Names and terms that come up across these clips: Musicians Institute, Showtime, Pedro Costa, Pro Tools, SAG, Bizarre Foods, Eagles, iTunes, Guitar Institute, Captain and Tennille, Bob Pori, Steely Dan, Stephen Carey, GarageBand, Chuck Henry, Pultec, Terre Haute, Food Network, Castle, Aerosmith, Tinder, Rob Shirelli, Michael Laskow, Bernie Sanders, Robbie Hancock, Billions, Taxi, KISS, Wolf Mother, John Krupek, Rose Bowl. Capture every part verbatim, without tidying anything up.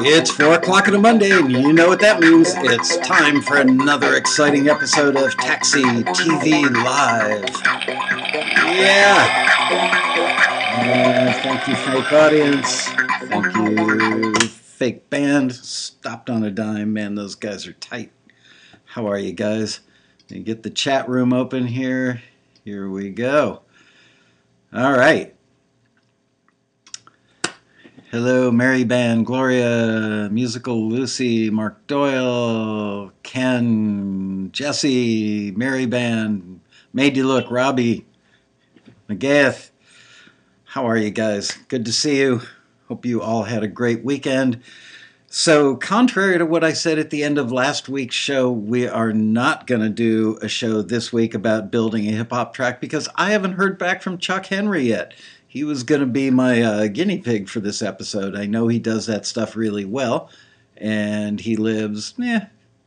It's four o'clock on a Monday, and you know what that means. It's time for another exciting episode of Taxi T V Live. Yeah! Uh, thank you, fake audience. Thank you, fake band. Stopped on a dime. Man, those guys are tight. How are you guys? You get the chat room open here. Here we go. All right. Hello, Mary Band, Gloria, Musical Lucy, Mark Doyle, Ken, Jesse, Mary Band, Made You Look, Robbie, McGaeth. How are you guys? Good to see you. Hope you all had a great weekend. So, contrary to what I said at the end of last week's show, we are not going to do a show this week about building a hip-hop track because I haven't heard back from Chuck Henry yet. He was going to be my uh, guinea pig for this episode. I know he does that stuff really well, and he lives eh,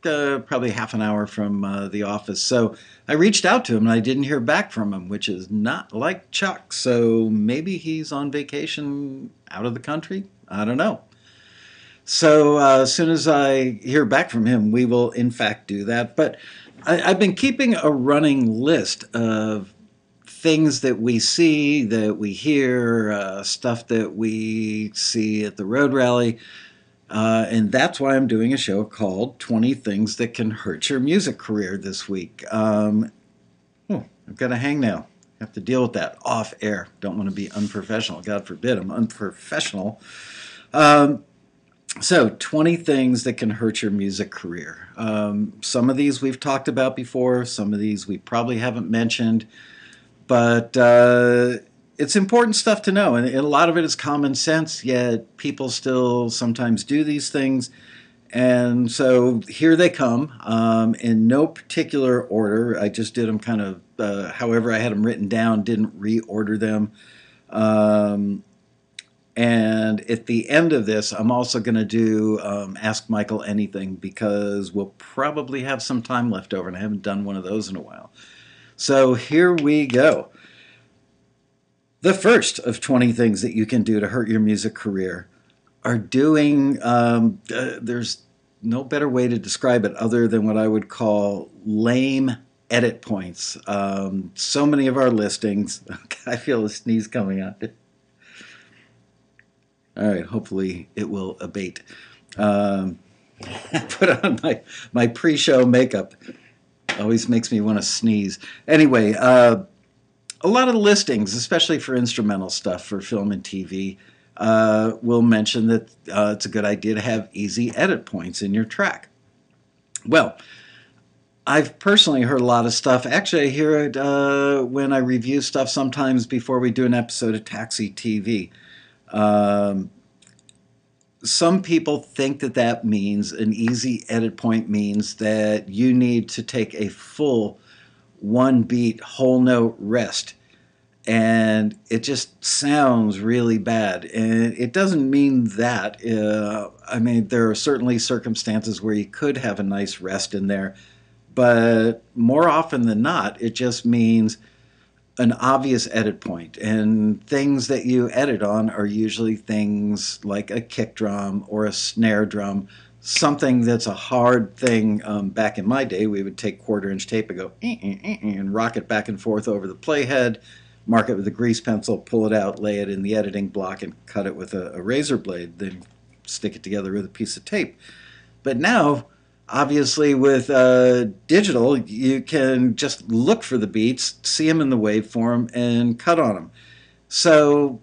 uh, probably half an hour from uh, the office. So I reached out to him, and I didn't hear back from him, which is not like Chuck. So maybe he's on vacation out of the country. I don't know. So uh, as soon as I hear back from him, we will, in fact, do that. But I, I've been keeping a running list of things that we see, that we hear, uh, stuff that we see at the Road Rally. Uh, and that's why I'm doing a show called twenty Things That Can Hurt Your Music Career this week. Um, oh, I've got a hangnail. I have to deal with that off air. Don't want to be unprofessional. God forbid I'm unprofessional. Um, so twenty things that can hurt your music career. Um, some of these we've talked about before. Some of these we probably haven't mentioned. But uh, it's important stuff to know, and a lot of it is common sense, yet people still sometimes do these things. And so here they come, um, in no particular order. I just did them kind of, uh, however I had them written down, didn't reorder them. Um, and at the end of this, I'm also going to do um, Ask Michael Anything, because we'll probably have some time left over, and I haven't done one of those in a while. So here we go. The first of twenty things that you can do to hurt your music career are doing, um, uh, there's no better way to describe it other than what I would call lame edit points. Um, so many of our listings, I feel a sneeze coming on. All right, hopefully it will abate. Um, I put on my, my pre-show makeup. Always makes me want to sneeze. Anyway, uh, a lot of listings, especially for instrumental stuff for film and T V, uh, will mention that uh, it's a good idea to have easy edit points in your track. Well, I've personally heard a lot of stuff. Actually, I hear it uh, when I review stuff sometimes before we do an episode of Taxi T V. Um, Some people think that that means an easy edit point means that you need to take a full one beat whole note rest, and it just sounds really bad. And it doesn't mean that. Uh, I mean, there are certainly circumstances where you could have a nice rest in there, but more often than not, it just means an obvious edit point, and things that you edit on are usually things like a kick drum or a snare drum, something that's a hard thing. Um, back in my day, we would take quarter inch tape and go eh, eh, eh, and rock it back and forth over the playhead, mark it with a grease pencil, pull it out, lay it in the editing block, and cut it with a, a razor blade, then stick it together with a piece of tape. But now, obviously, with uh, digital, you can just look for the beats, see them in the waveform, and cut on them. So,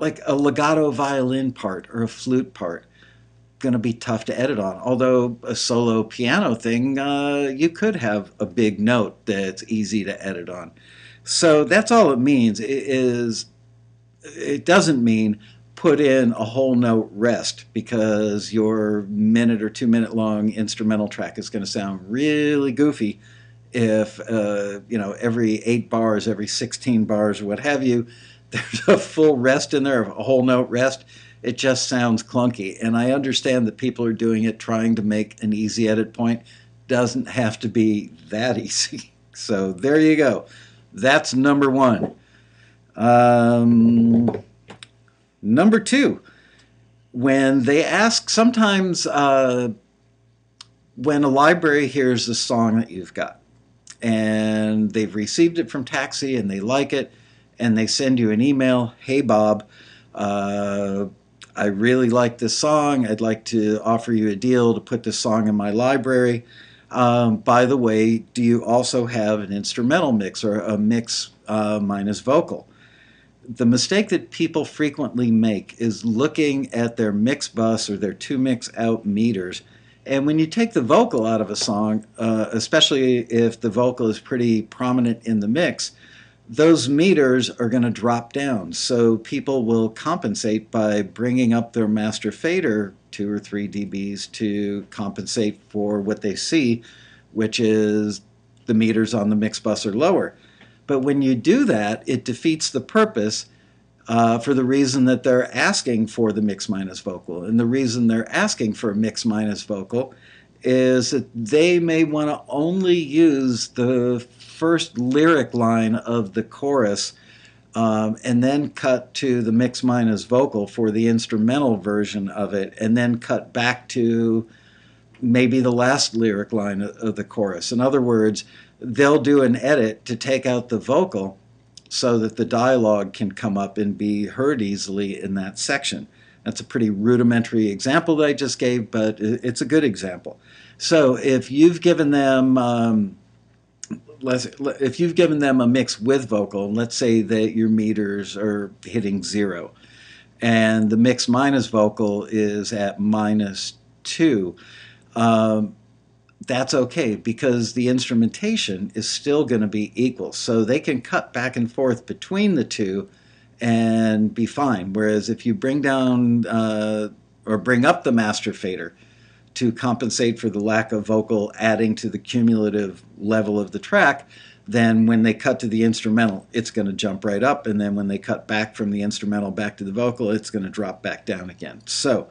like a legato violin part or a flute part, going to be tough to edit on. Although a solo piano thing, uh, you could have a big note that's easy to edit on. So that's all it means. It is, it doesn't mean put in a whole note rest because your minute or two minute long instrumental track is going to sound really goofy if, uh, you know, every eight bars, every sixteen bars, or what have you, there's a full rest in there, a whole note rest. It just sounds clunky. And I understand that people are doing it, trying to make an easy edit point. Doesn't have to be that easy. So there you go. That's number one. Um... Number two, when they ask sometimes uh, when a library hears the song that you've got and they've received it from Taxi and they like it and they send you an email, hey Bob, uh, I really like this song. I'd like to offer you a deal to put this song in my library. Um, by the way, do you also have an instrumental mix or a mix uh, minus vocal? The mistake that people frequently make is looking at their mix bus or their two mix out meters. And when you take the vocal out of a song, uh, especially if the vocal is pretty prominent in the mix, those meters are going to drop down. So people will compensate by bringing up their master fader two or three dBs to compensate for what they see, which is the meters on the mix bus are lower. But when you do that, it defeats the purpose uh, for the reason that they're asking for the mix minus vocal. And the reason they're asking for a mix minus vocal is that they may want to only use the first lyric line of the chorus um, and then cut to the mix minus vocal for the instrumental version of it and then cut back to maybe the last lyric line of the chorus. In other words, they'll do an edit to take out the vocal so that the dialogue can come up and be heard easily in that section. That's a pretty rudimentary example that I just gave, but it's a good example. So if you've given them um, let's, if you've given them a mix with vocal, let's say that your meters are hitting zero, and the mix minus vocal is at minus two, um, that's okay because the instrumentation is still going to be equal. So they can cut back and forth between the two and be fine. Whereas if you bring down uh, or bring up the master fader to compensate for the lack of vocal adding to the cumulative level of the track, then when they cut to the instrumental, it's going to jump right up. And then when they cut back from the instrumental back to the vocal, it's going to drop back down again. So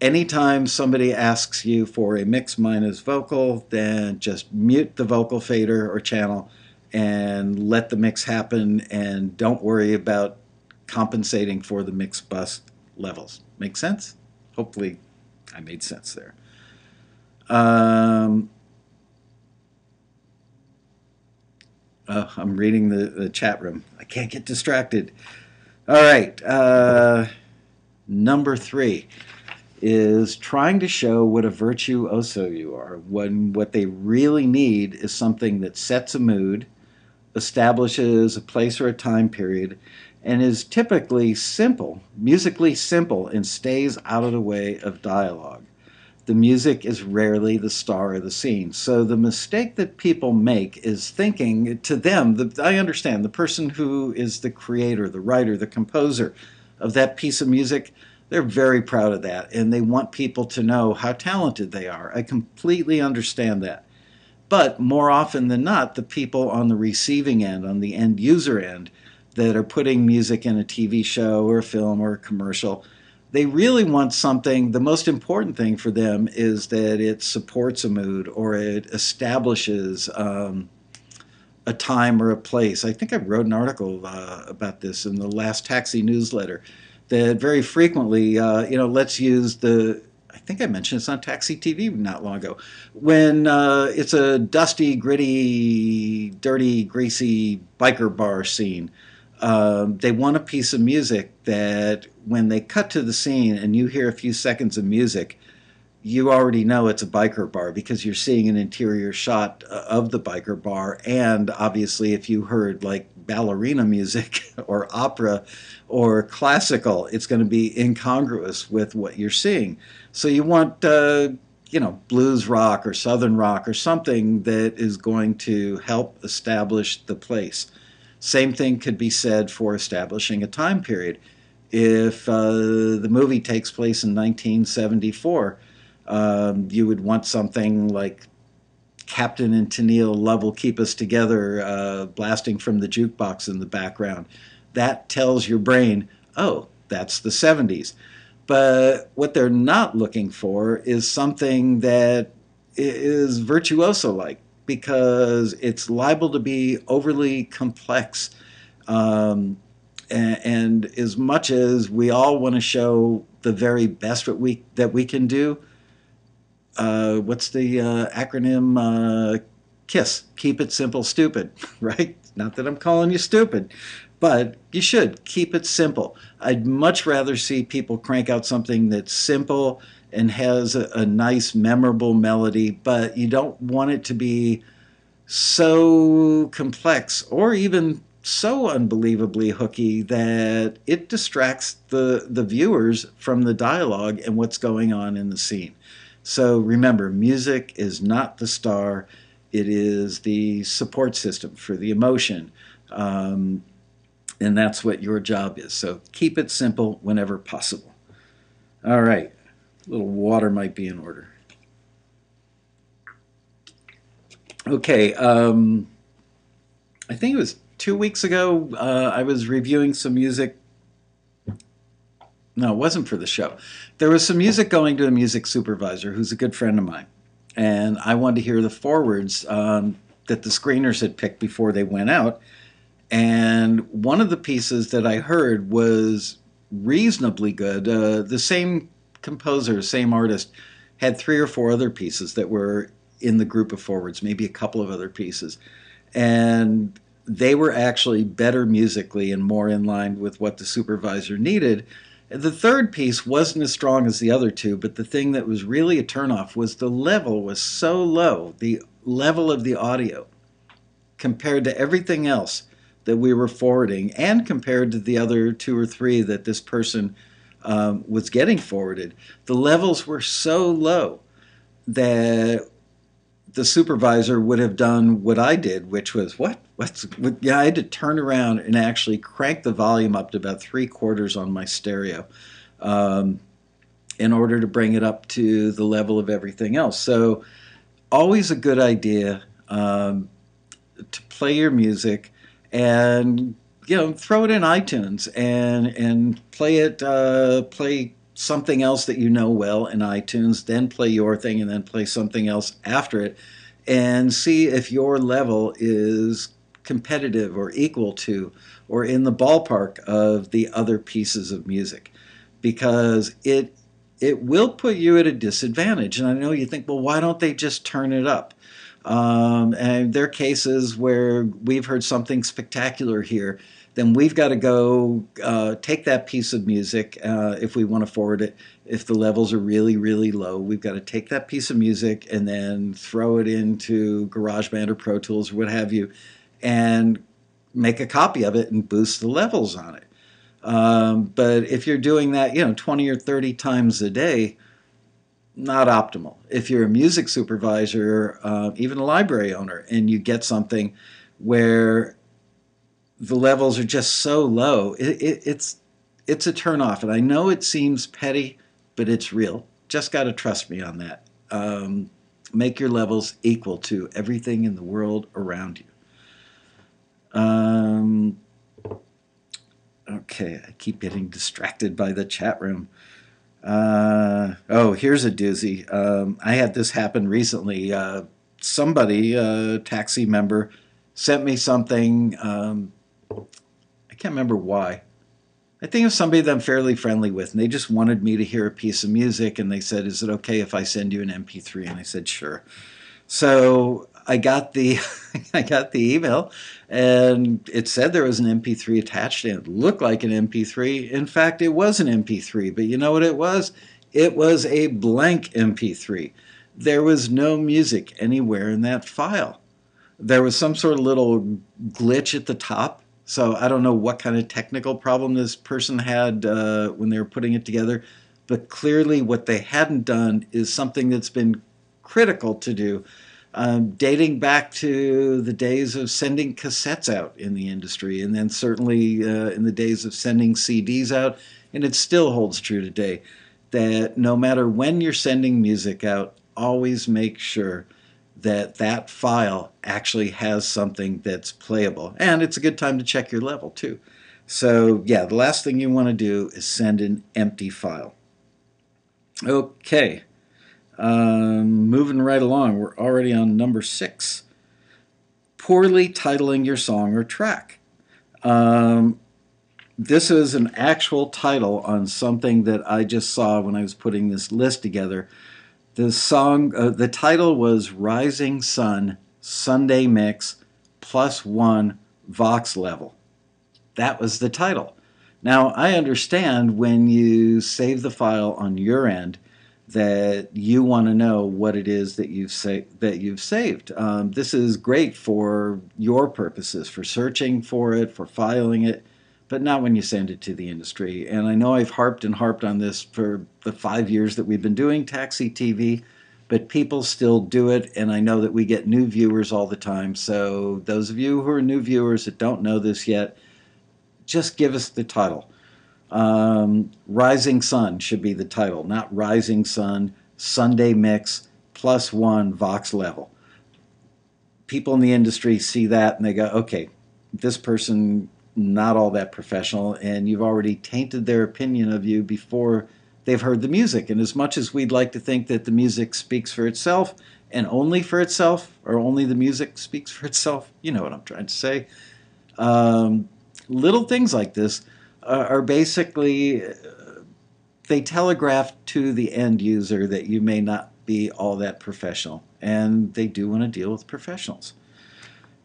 anytime somebody asks you for a mix minus vocal, then just mute the vocal fader or channel and let the mix happen, and don't worry about compensating for the mix bus levels. Make sense? Hopefully I made sense there. Um, uh, I'm reading the, the chat room. I can't get distracted. All right. Uh, number three is trying to show what a virtuoso you are when what they really need is something that sets a mood, establishes a place or a time period, and is typically simple, musically simple, and stays out of the way of dialogue. The music is rarely the star of the scene. So the mistake that people make is thinking to them, the, I understand, the person who is the creator, the writer, the composer of that piece of music, they're very proud of that, and they want people to know how talented they are. I completely understand that. But more often than not, the people on the receiving end, on the end user end, that are putting music in a T V show or a film or a commercial, they really want something. The most important thing for them is that it supports a mood or it establishes um, a time or a place. I think I wrote an article uh, about this in the last Taxi newsletter, that very frequently, uh, you know, let's use the, I think I mentioned it's on Taxi T V not long ago, when uh, it's a dusty, gritty, dirty, greasy biker bar scene. Um, they want a piece of music that when they cut to the scene and you hear a few seconds of music, you already know it's a biker bar because you're seeing an interior shot of the biker bar. And obviously, if you heard like ballerina music or opera or classical, it's going to be incongruous with what you're seeing. So you want, uh, you know, blues rock or southern rock or something that is going to help establish the place. Same thing could be said for establishing a time period. If uh, the movie takes place in nineteen seventy-four, Um, you would want something like Captain and Tennille, Love Will Keep Us Together, uh, blasting from the jukebox in the background. That tells your brain, oh, that's the seventies. But what they're not looking for is something that is virtuoso-like because it's liable to be overly complex. Um, And, and as much as we all want to show the very best that we, that we can do, uh, what's the uh, acronym? Uh, KISS, keep it simple, stupid, right? Not that I'm calling you stupid, but you should keep it simple. I'd much rather see people crank out something that's simple and has a, a nice, memorable melody, but you don't want it to be so complex or even so unbelievably hooky that it distracts the, the viewers from the dialogue and what's going on in the scene. So remember, music is not the star. It is the support system for the emotion. Um, and that's what your job is. So keep it simple whenever possible. All right. A little water might be in order. Okay. Um, I think it was two weeks ago, uh, I was reviewing some music. No, it wasn't for the show. There was some music going to a music supervisor who's a good friend of mine. And I wanted to hear the forwards um, that the screeners had picked before they went out. And one of the pieces that I heard was reasonably good. Uh, the same composer, same artist, had three or four other pieces that were in the group of forwards, maybe a couple of other pieces. And they were actually better musically and more in line with what the supervisor needed. The third piece wasn't as strong as the other two, but the thing that was really a turnoff was the level was so low, the level of the audio, compared to everything else that we were forwarding and compared to the other two or three that this person um, was getting forwarded. The levels were so low that the supervisor would have done what I did, which was, what? What's, what? Yeah, I had to turn around and actually crank the volume up to about three quarters on my stereo um, in order to bring it up to the level of everything else. So always a good idea um, to play your music and, you know, throw it in iTunes and, and play it, uh, play something else that you know well in iTunes, then play your thing and then play something else after it and see if your level is competitive or equal to or in the ballpark of the other pieces of music, because it it will put you at a disadvantage. And I know you think, well, why don't they just turn it up? Um, and there are cases where we've heard something spectacular here, then we've got to go uh, take that piece of music, uh, if we want to forward it, if the levels are really, really low, we've got to take that piece of music and then throw it into GarageBand or Pro Tools or what have you, and make a copy of it and boost the levels on it. Um, but if you're doing that, you know, twenty or thirty times a day, not optimal. If you're a music supervisor, uh, even a library owner, and you get something where the levels are just so low, it, it, it's it's a turnoff. And I know it seems petty, but it's real. Just got to trust me on that. Um, make your levels equal to everything in the world around you. Um, okay, I keep getting distracted by the chat room. Uh, oh, here's a doozy. Um, I had this happen recently. Uh, somebody, a Taxi member, sent me something. Um, I can't remember why. I think it was somebody that I'm fairly friendly with, and they just wanted me to hear a piece of music, and they said, is it okay if I send you an M P three? And I said, sure. So I got the I got the email, and it said there was an M P three attached, and it looked like an M P three. In fact, it was an M P three, but you know what it was? It was a blank M P three. There was no music anywhere in that file. There was some sort of little glitch at the top. So I don't know what kind of technical problem this person had uh, when they were putting it together, but clearly what they hadn't done is something that's been critical to do, um, dating back to the days of sending cassettes out in the industry, and then certainly uh, in the days of sending C Ds out, and it still holds true today, that no matter when you're sending music out, always make sure that that file actually has something that's playable. And it's a good time to check your level too. So yeah, the last thing you want to do is send an empty file. Okay, um, moving right along. We're already on number six. Poorly titling your song or track. Um, this is an actual title on something that I just saw when I was putting this list together. The song, uh, the title was Rising Sun, Sunday Mix, Plus One, Vox Level. That was the title. Now, I understand when you save the file on your end that you want to know what it is that you've, sa that you've saved. Um, this is great for your purposes, for searching for it, for filing it, but not when you send it to the industry. And I know I've harped and harped on this for the five years that we've been doing Taxi T V, but people still do it, and I know that we get new viewers all the time. So those of you who are new viewers that don't know this yet, just give us the title. Um, Rising Sun should be the title, not Rising Sun, Sunday Mix, Plus One, Vox Level. People in the industry see that and they go, okay, this person, not all that professional, and you've already tainted their opinion of you before they've heard the music. And as much as we'd like to think that the music speaks for itself and only for itself, or only the music speaks for itself, you know what I'm trying to say. Um, little things like this are basically, uh, they telegraph to the end user that you may not be all that professional, and they do want to deal with professionals.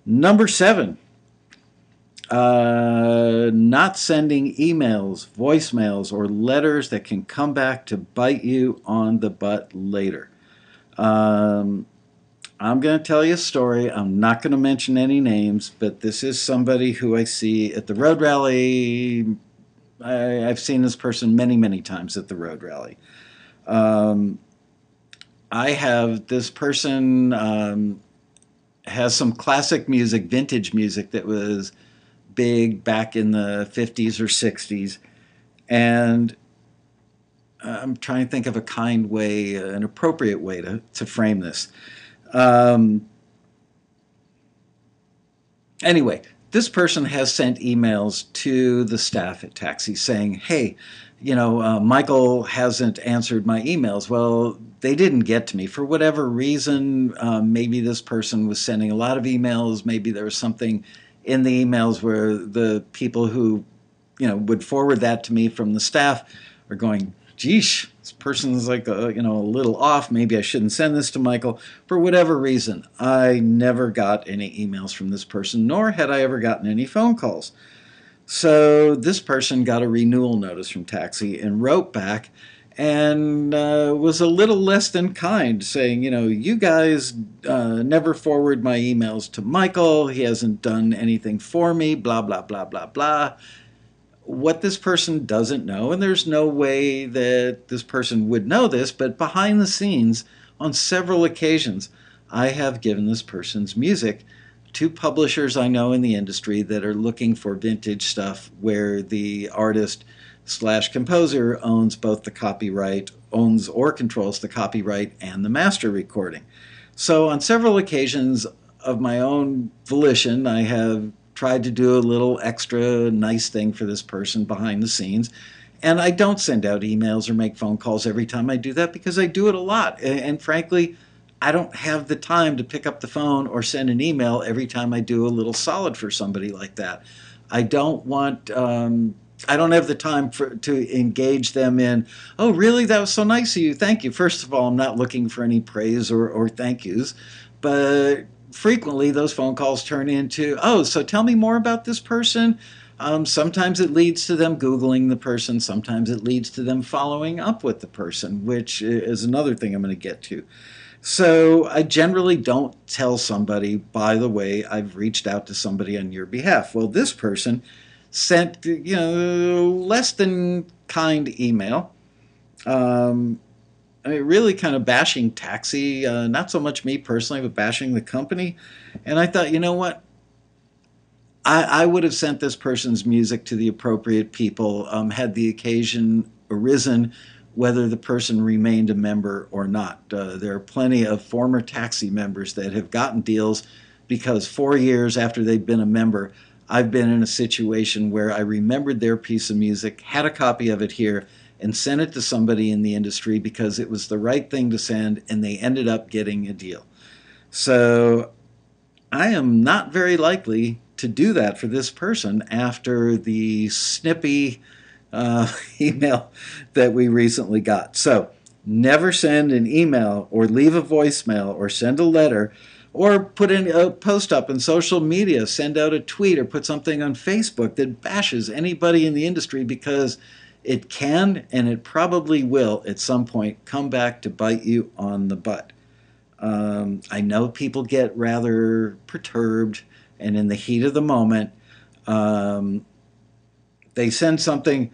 Number seven, uh, not sending emails, voicemails, or letters that can come back to bite you on the butt later. Um, I'm going to tell you a story. I'm not going to mention any names, but this is somebody who I see at the Road Rally. I, I've seen this person many, many times at the Road Rally. Um, I have this person um, has some classic music, vintage music that was big back in the fifties or sixties. And I'm trying to think of a kind way, an appropriate way to, to frame this. Um, anyway, this person has sent emails to the staff at Taxi saying, hey, you know, uh, Michael hasn't answered my emails. Well, they didn't get to me for whatever reason. Um, maybe this person was sending a lot of emails. Maybe there was something in the emails where the people who, you know, would forward that to me from the staff are going, geesh, this person's like a, you know, a little off. Maybe I shouldn't send this to Michael. For whatever reason, I never got any emails from this person, nor had I ever gotten any phone calls. So this person got a renewal notice from Taxi and wrote back and uh, was a little less than kind, saying, you know, you guys uh, never forward my emails to Michael. He hasn't done anything for me, blah, blah, blah, blah, blah. What this person doesn't know, and there's no way that this person would know this, but behind the scenes, on several occasions, I have given this person's music to publishers I know in the industry that are looking for vintage stuff where the artist slash composer owns both the copyright, owns or controls the copyright and the master recording. So on several occasions of my own volition, I have tried to do a little extra nice thing for this person behind the scenes. And I don't send out emails or make phone calls every time I do that because I do it a lot. And frankly, I don't have the time to pick up the phone or send an email every time I do a little solid for somebody like that. I don't want, um, I don't have the time for, to engage them in, oh, really? That was so nice of you. Thank you. First of all, I'm not looking for any praise or, or thank yous, but frequently those phone calls turn into, oh, so tell me more about this person. Um, sometimes it leads to them Googling the person. Sometimes it leads to them following up with the person, which is another thing I'm going to get to. So I generally don't tell somebody, by the way, I've reached out to somebody on your behalf. Well, this person sent, you know, less than kind email. Um, I mean, really kind of bashing Taxi, uh, not so much me personally, but bashing the company. And I thought, you know what? I, I would have sent this person's music to the appropriate people um, had the occasion arisen, whether the person remained a member or not. Uh, there are plenty of former Taxi members that have gotten deals because four years after they've been a member, I've been in a situation where I remembered their piece of music, had a copy of it here, and sent it to somebody in the industry because it was the right thing to send, and they ended up getting a deal. So I am not very likely to do that for this person after the snippy uh, email that we recently got. So never send an email or leave a voicemail or send a letter or put in a post up in social media, send out a tweet or put something on Facebook that bashes anybody in the industry, because it can and it probably will at some point come back to bite you on the butt. Um, I know people get rather perturbed and in the heat of the moment, um, they send something.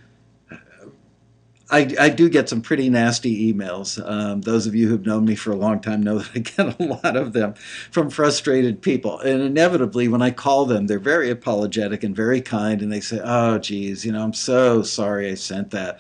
I, I do get some pretty nasty emails. Um, those of you who've known me for a long time know that I get a lot of them from frustrated people. And inevitably, when I call them, they're very apologetic and very kind. And they say, oh, geez, you know, I'm so sorry I sent that.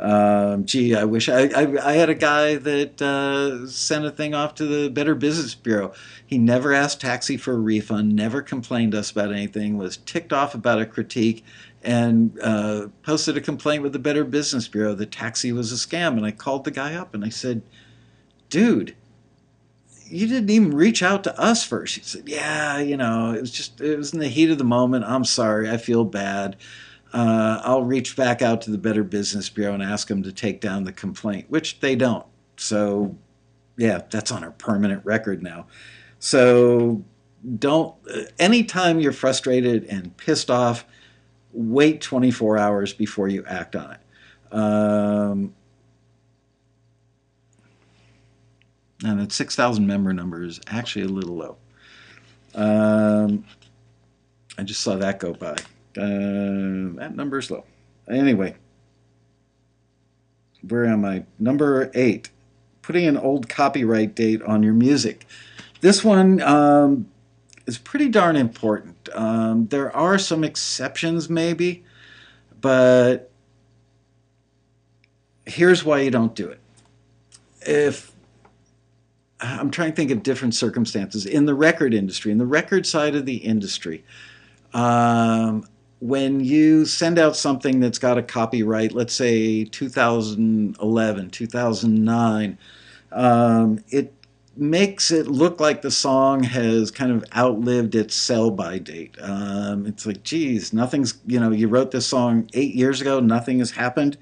Um, gee, I wish I, I, I had a guy that uh, sent a thing off to the Better Business Bureau. He never asked Taxi for a refund, never complained to us about anything, was ticked off about a critique, and uh, posted a complaint with the Better Business Bureau that Taxi was a scam. And I called the guy up and I said, dude, you didn't even reach out to us first. He said, yeah, you know, it was just, it was in the heat of the moment. I'm sorry, I feel bad. Uh, I'll reach back out to the Better Business Bureau and ask them to take down the complaint, which they don't. So yeah, that's on our permanent record now. So don't, anytime you're frustrated and pissed off, wait twenty-four hours before you act on it. Um, and that six thousand member number is actually a little low. Um, I just saw that go by. Uh, that number is low. Anyway, where am I? Number eight, putting an old copyright date on your music. This one... Um, It's pretty darn important. Um, there are some exceptions maybe, but here's why you don't do it. If I'm trying to think of different circumstances. In the record industry, in the record side of the industry, um, when you send out something that's got a copyright, let's say two thousand eleven, two thousand nine, um, it makes it look like the song has kind of outlived its sell-by date. Um, it's like, geez, nothing's, you know, you wrote this song eight years ago, nothing has happened.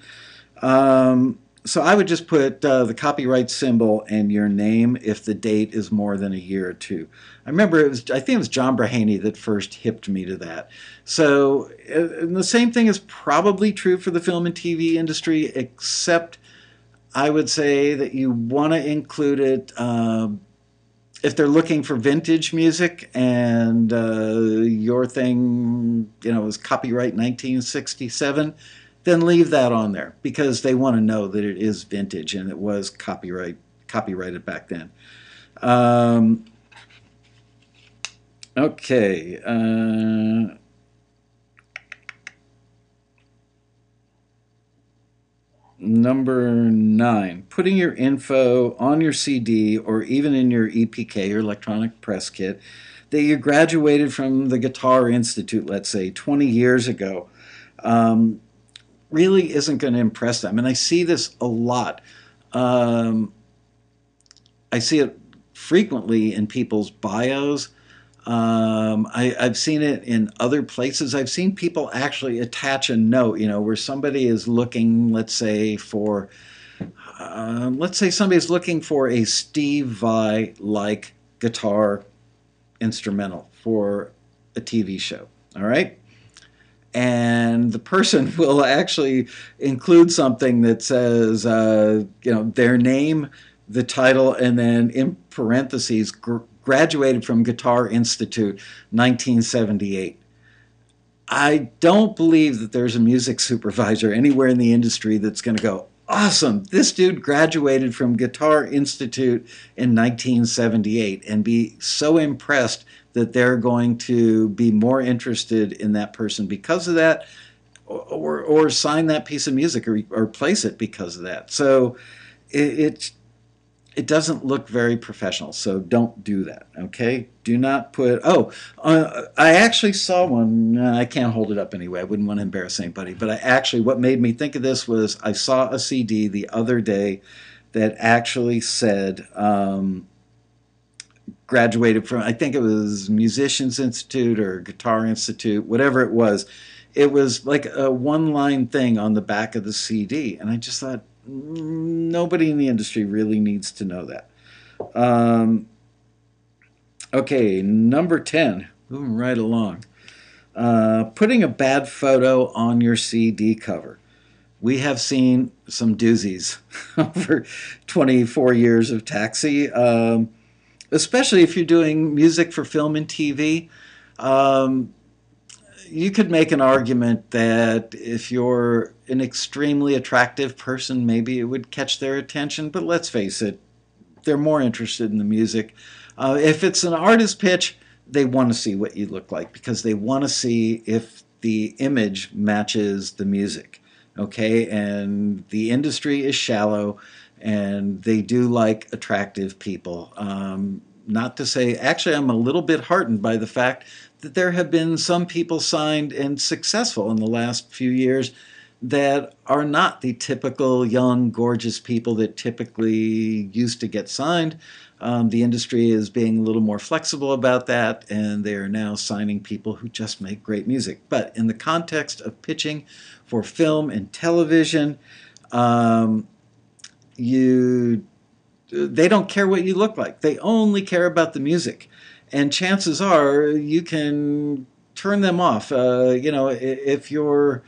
Um, so I would just put uh, the copyright symbol and your name if the date is more than a year or two. I remember it was, I think it was John Brahaney that first hipped me to that. So and the same thing is probably true for the film and T V industry, except I would say that you want to include it um, if they're looking for vintage music and uh, your thing, you know, was copyright nineteen sixty-seven, then leave that on there because they want to know that it is vintage and it was copyright copyrighted back then. Um, okay. Uh, Number nine, putting your info on your C D or even in your E P K, your electronic press kit, that you graduated from the Guitar Institute, let's say, twenty years ago, um, really isn't going to impress them. And I see this a lot. Um, I see it frequently in people's bios. Um, I, I've seen it in other places. I've seen people actually attach a note, you know, where somebody is looking, let's say for, um, let's say somebody's looking for a Steve Vai-like guitar instrumental for a T V show, all right? And the person will actually include something that says, uh, you know, their name, the title, and then in parentheses, graduated from Guitar Institute, nineteen seventy-eight. I don't believe that there's a music supervisor anywhere in the industry that's going to go, awesome, this dude graduated from Guitar Institute in nineteen seventy-eight, and be so impressed that they're going to be more interested in that person because of that, or, or sign that piece of music or, or place it because of that. So it, it's... It doesn't look very professional, so don't do that, okay? Do not put, oh, uh, I actually saw one. I can't hold it up anyway. I wouldn't want to embarrass anybody. But I actually, what made me think of this was I saw a C D the other day that actually said um, graduated from, I think it was Musicians Institute or Guitar Institute, whatever it was. It was like a one-line thing on the back of the C D. And I just thought, nobody in the industry really needs to know that. Um, okay, number ten, moving right along. Uh, putting a bad photo on your C D cover. We have seen some doozies over twenty-four years of Taxi, um, especially if you're doing music for film and T V. Um, you could make an argument that if you're an extremely attractive person, maybe it would catch their attention, but let's face it, they're more interested in the music. Uh, if it's an artist pitch, they want to see what you look like because they want to see if the image matches the music, okay? And the industry is shallow, and they do like attractive people. Um, not to say, actually, I'm a little bit heartened by the fact that there have been some people signed and successful in the last few years that are not the typical young, gorgeous people that typically used to get signed. Um, the industry is being a little more flexible about that, and they are now signing people who just make great music. But in the context of pitching for film and television, um, you, they don't care what you look like. They only care about the music. And chances are you can turn them off. Uh, you know, if you're...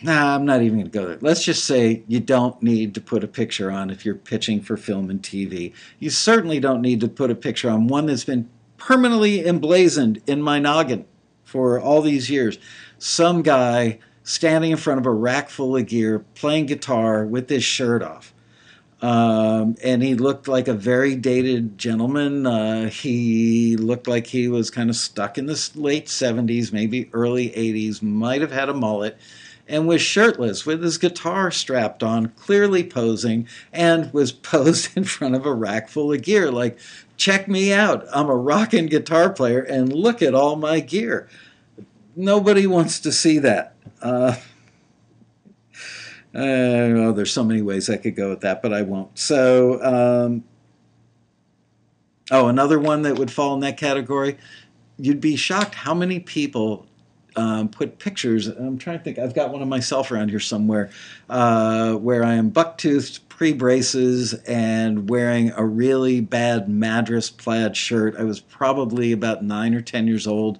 Nah, I'm not even going to go there. Let's just say you don't need to put a picture on if you're pitching for film and T V. You certainly don't need to put a picture on one that's been permanently emblazoned in my noggin for all these years. Some guy standing in front of a rack full of gear playing guitar with his shirt off. Um, and he looked like a very dated gentleman. Uh, he looked like he was kind of stuck in the late seventies, maybe early eighties, might have had a mullet, and was shirtless with his guitar strapped on, clearly posing, and was posed in front of a rack full of gear. Like, check me out. I'm a rockin' guitar player, and look at all my gear. Nobody wants to see that. Uh, Uh, well, there's so many ways I could go with that, but I won't. So, um, oh, another one that would fall in that category. You'd be shocked how many people um, put pictures. I'm trying to think. I've got one of myself around here somewhere uh, where I am buck-toothed, pre-braces, and wearing a really bad Madras plaid shirt. I was probably about nine or ten years old,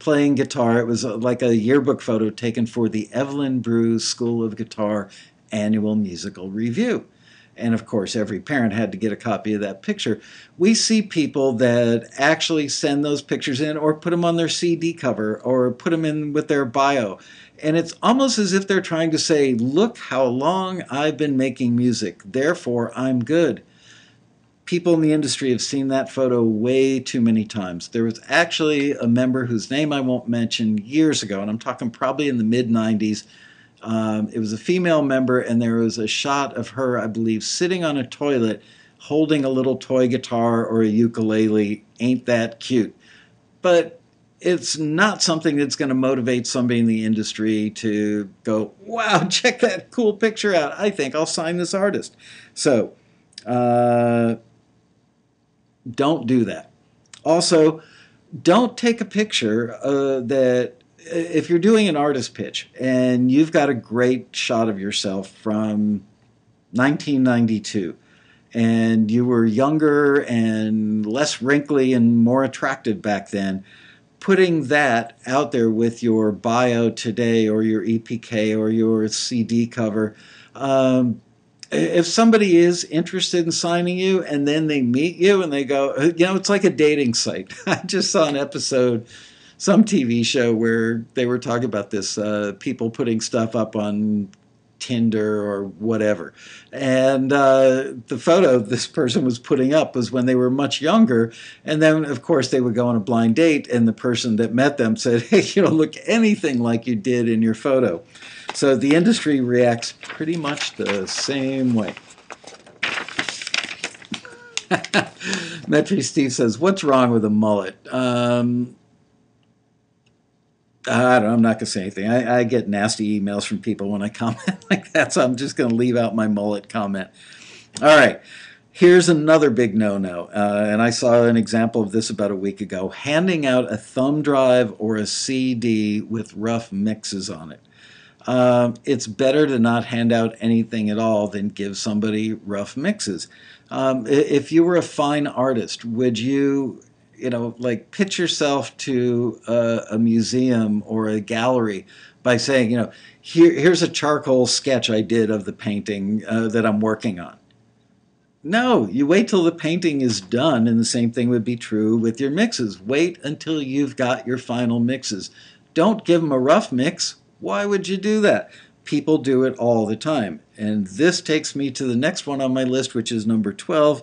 playing guitar. It was like a yearbook photo taken for the Evelyn Brew School of Guitar annual musical review. And of course, every parent had to get a copy of that picture. We see people that actually send those pictures in or put them on their C D cover or put them in with their bio. And it's almost as if they're trying to say, look how long I've been making music, therefore I'm good. People in the industry have seen that photo way too many times. There was actually a member whose name I won't mention years ago, and I'm talking probably in the mid nineties. Um, it was a female member, and there was a shot of her, I believe, sitting on a toilet holding a little toy guitar or a ukulele. Ain't that cute? But it's not something that's going to motivate somebody in the industry to go, wow, check that cool picture out. I think I'll sign this artist. So, uh... don't do that. Also, don't take a picture uh, that if you're doing an artist pitch and you've got a great shot of yourself from nineteen ninety-two and you were younger and less wrinkly and more attractive back then, putting that out there with your bio today or your E P K or your C D cover. Um, If somebody is interested in signing you and then they meet you and they go, you know, it's like a dating site. I just saw an episode, some T V show where they were talking about this, uh, people putting stuff up on Tinder or whatever. And uh, the photo this person was putting up was when they were much younger. And then, of course, they would go on a blind date and the person that met them said, hey, you don't look anything like you did in your photo. So the industry reacts pretty much the same way. Metri Steve says, what's wrong with a mullet? Um, I don't know, I'm not going to say anything. I, I get nasty emails from people when I comment like that, so I'm just going to leave out my mullet comment. All right. Here's another big no-no, uh, and I saw an example of this about a week ago. Handing out a thumb drive or a C D with rough mixes on it. Um, it's better to not hand out anything at all than give somebody rough mixes. Um, if you were a fine artist, would you, you know, like pitch yourself to a, a museum or a gallery by saying, you know, here, here's a charcoal sketch I did of the painting uh, that I'm working on? No, you wait till the painting is done, and the same thing would be true with your mixes. Wait until you've got your final mixes. Don't give them a rough mix. Why would you do that? People do it all the time. And this takes me to the next one on my list, which is number twelve,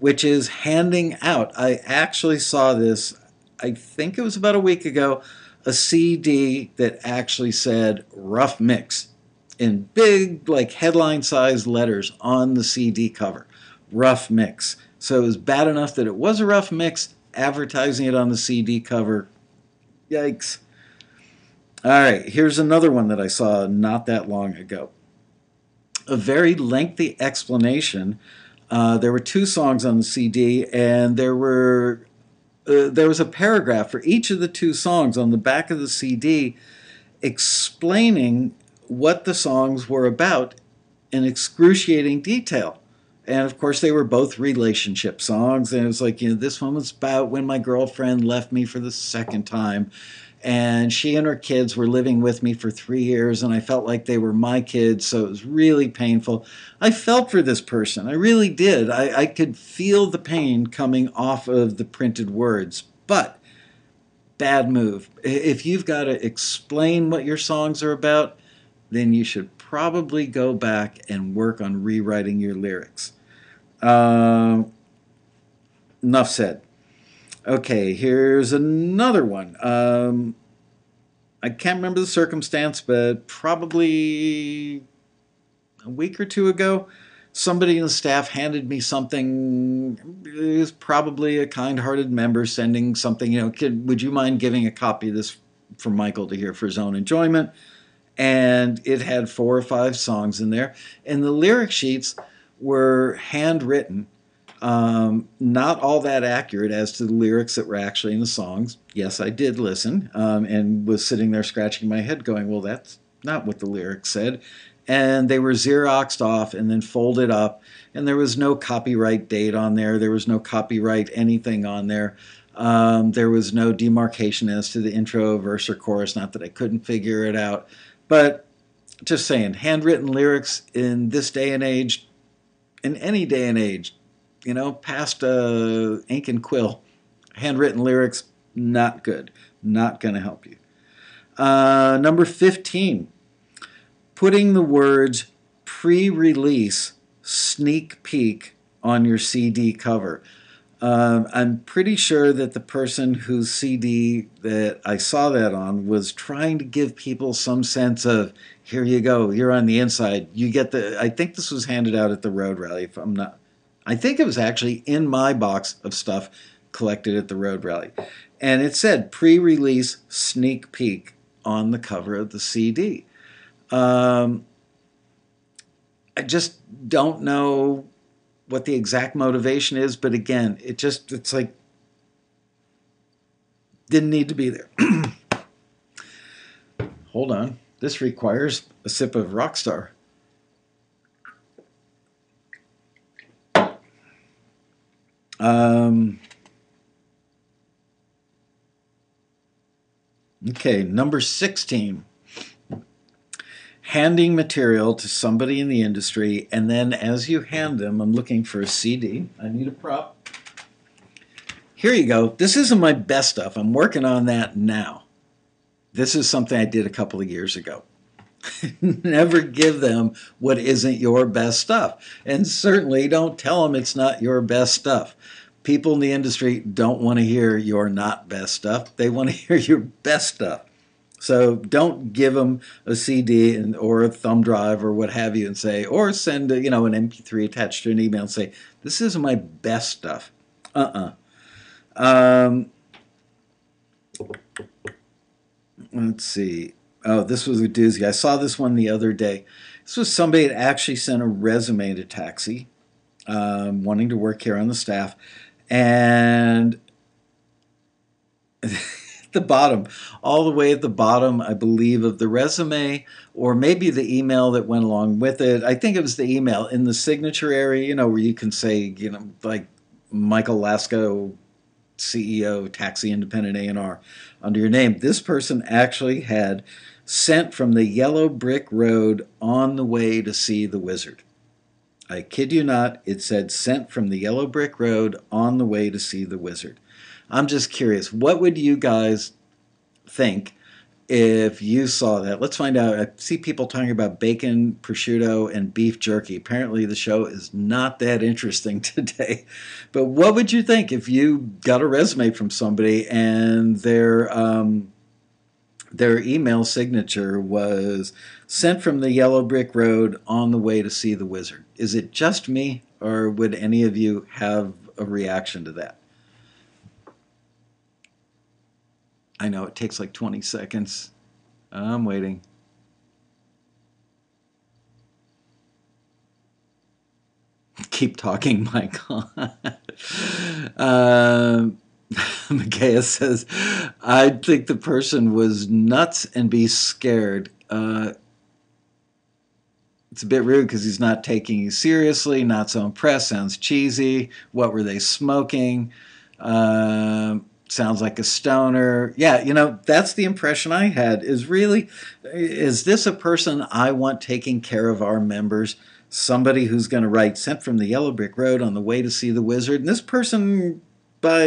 which is handing out. I actually saw this, I think it was about a week ago, a C D that actually said rough mix in big, like headline-sized letters on the C D cover. Rough mix. So it was bad enough that it was a rough mix. Advertising it on the C D cover, yikes. All right, here's another one that I saw not that long ago. A very lengthy explanation. Uh, there were two songs on the C D, and there were uh, there was a paragraph for each of the two songs on the back of the C D explaining what the songs were about in excruciating detail. And, of course, they were both relationship songs. And it was like, you know, this one was about when my girlfriend left me for the second time. And she and her kids were living with me for three years. And I felt like they were my kids. So it was really painful. I felt for this person. I really did. I, I could feel the pain coming off of the printed words. But bad move. If you've got to explain what your songs are about, then you should probably go back and work on rewriting your lyrics. Uh, enough said. Okay, here's another one. Um, I can't remember the circumstance, but probably a week or two ago, somebody in the staff handed me something. It was probably a kind-hearted member sending something, you know, "Kid, would you mind giving a copy of this for Michael to hear for his own enjoyment?" And it had four or five songs in there. And the lyric sheets were handwritten, um, not all that accurate as to the lyrics that were actually in the songs. Yes, I did listen um, and was sitting there scratching my head going, well, that's not what the lyrics said. And they were Xeroxed off and then folded up. And there was no copyright date on there. There was no copyright anything on there. Um, there was no demarcation as to the intro, verse, or chorus. Not that I couldn't figure it out. But just saying, handwritten lyrics in this day and age, in any day and age, you know, past uh, ink and quill, handwritten lyrics, not good. Not going to help you. Uh, number fifteen, putting the words pre-release sneak peek on your C D cover. Um, I'm pretty sure that the person whose C D that I saw that on was trying to give people some sense of, here you go, you're on the inside. You get the, I think this was handed out at the Road Rally, if I'm not, I think it was actually in my box of stuff collected at the Road Rally. And it said pre-release sneak peek on the cover of the C D. Um, I just don't know what the exact motivation is, but again, it just, it's like, didn't need to be there. Hold on. This requires a sip of Rockstar. Um, okay, number sixteen. Handing material to somebody in the industry, and then as you hand them, I'm looking for a C D. I need a prop. Here you go. This isn't my best stuff. I'm working on that now. This is something I did a couple of years ago. Never give them what isn't your best stuff. And certainly don't tell them it's not your best stuff. People in the industry don't want to hear your not best stuff. They want to hear your best stuff. So don't give them a C D and, or a thumb drive or what have you and say, or send a, you know, an M P three attached to an email and say, this isn't my best stuff. Uh-uh. Um, let's see. Oh, this was a doozy. I saw this one the other day. This was somebody that actually sent a resume to Taxi. um, wanting to work here on the staff. And at the bottom, all the way at the bottom, I believe, of the resume, or maybe the email that went along with it. I think it was the email in the signature area, you know, where you can say, you know, like Michael Laskow, C E O, Taxi Independent A and R, under your name. This person actually had sent from the yellow brick road on the way to see the Wizard. I kid you not, it said sent from the yellow brick road on the way to see the Wizard. I'm just curious, what would you guys think if you saw that? Let's find out. I see people talking about bacon, prosciutto, and beef jerky. Apparently the show is not that interesting today. But what would you think if you got a resume from somebody and their um, their email signature was sent from the yellow brick road on the way to see the Wizard? Is it just me, or would any of you have a reaction to that? I know, it takes like twenty seconds. I'm waiting. Keep talking, Michael. um, Micaiah says, I think the person was nuts and be scared. Uh, it's a bit rude because he's not taking you seriously. Not so impressed. Sounds cheesy. What were they smoking? Um... Uh, Sounds like a stoner. Yeah, you know, that's the impression I had, is really, is this a person I want taking care of our members? Somebody who's going to write, sent from the yellow brick road on the way to see the Wizard. And this person, by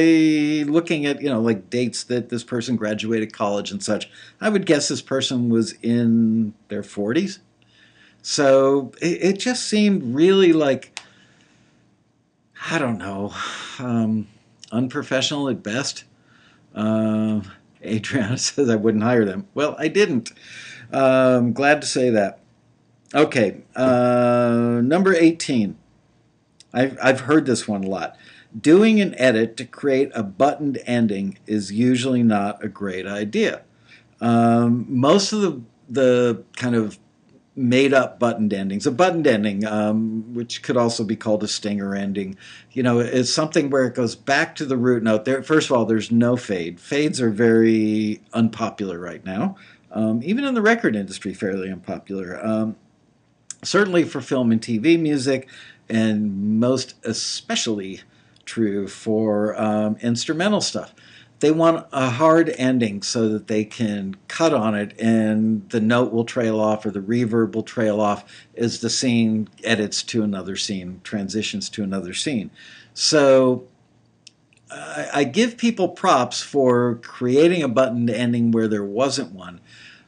looking at, you know, like dates that this person graduated college and such, I would guess this person was in their forties. So it, it just seemed really like, I don't know, um, unprofessional at best. Uh, Adriana says I wouldn't hire them. Well, I didn't. Um, glad to say that. Okay, uh, number eighteen. I've, I've heard this one a lot. Doing an edit to create a buttoned ending is usually not a great idea. Um, most of the, the kind of made-up buttoned endings. A buttoned ending, um, which could also be called a stinger ending, you know, is something where it goes back to the root note. There, first of all, there's no fade. Fades are very unpopular right now, um, even in the record industry, fairly unpopular. Um, certainly for film and T V music, and most especially true for um, instrumental stuff. They want a hard ending so that they can cut on it and the note will trail off or the reverb will trail off as the scene edits to another scene, transitions to another scene. So I, I give people props for creating a buttoned ending where there wasn't one.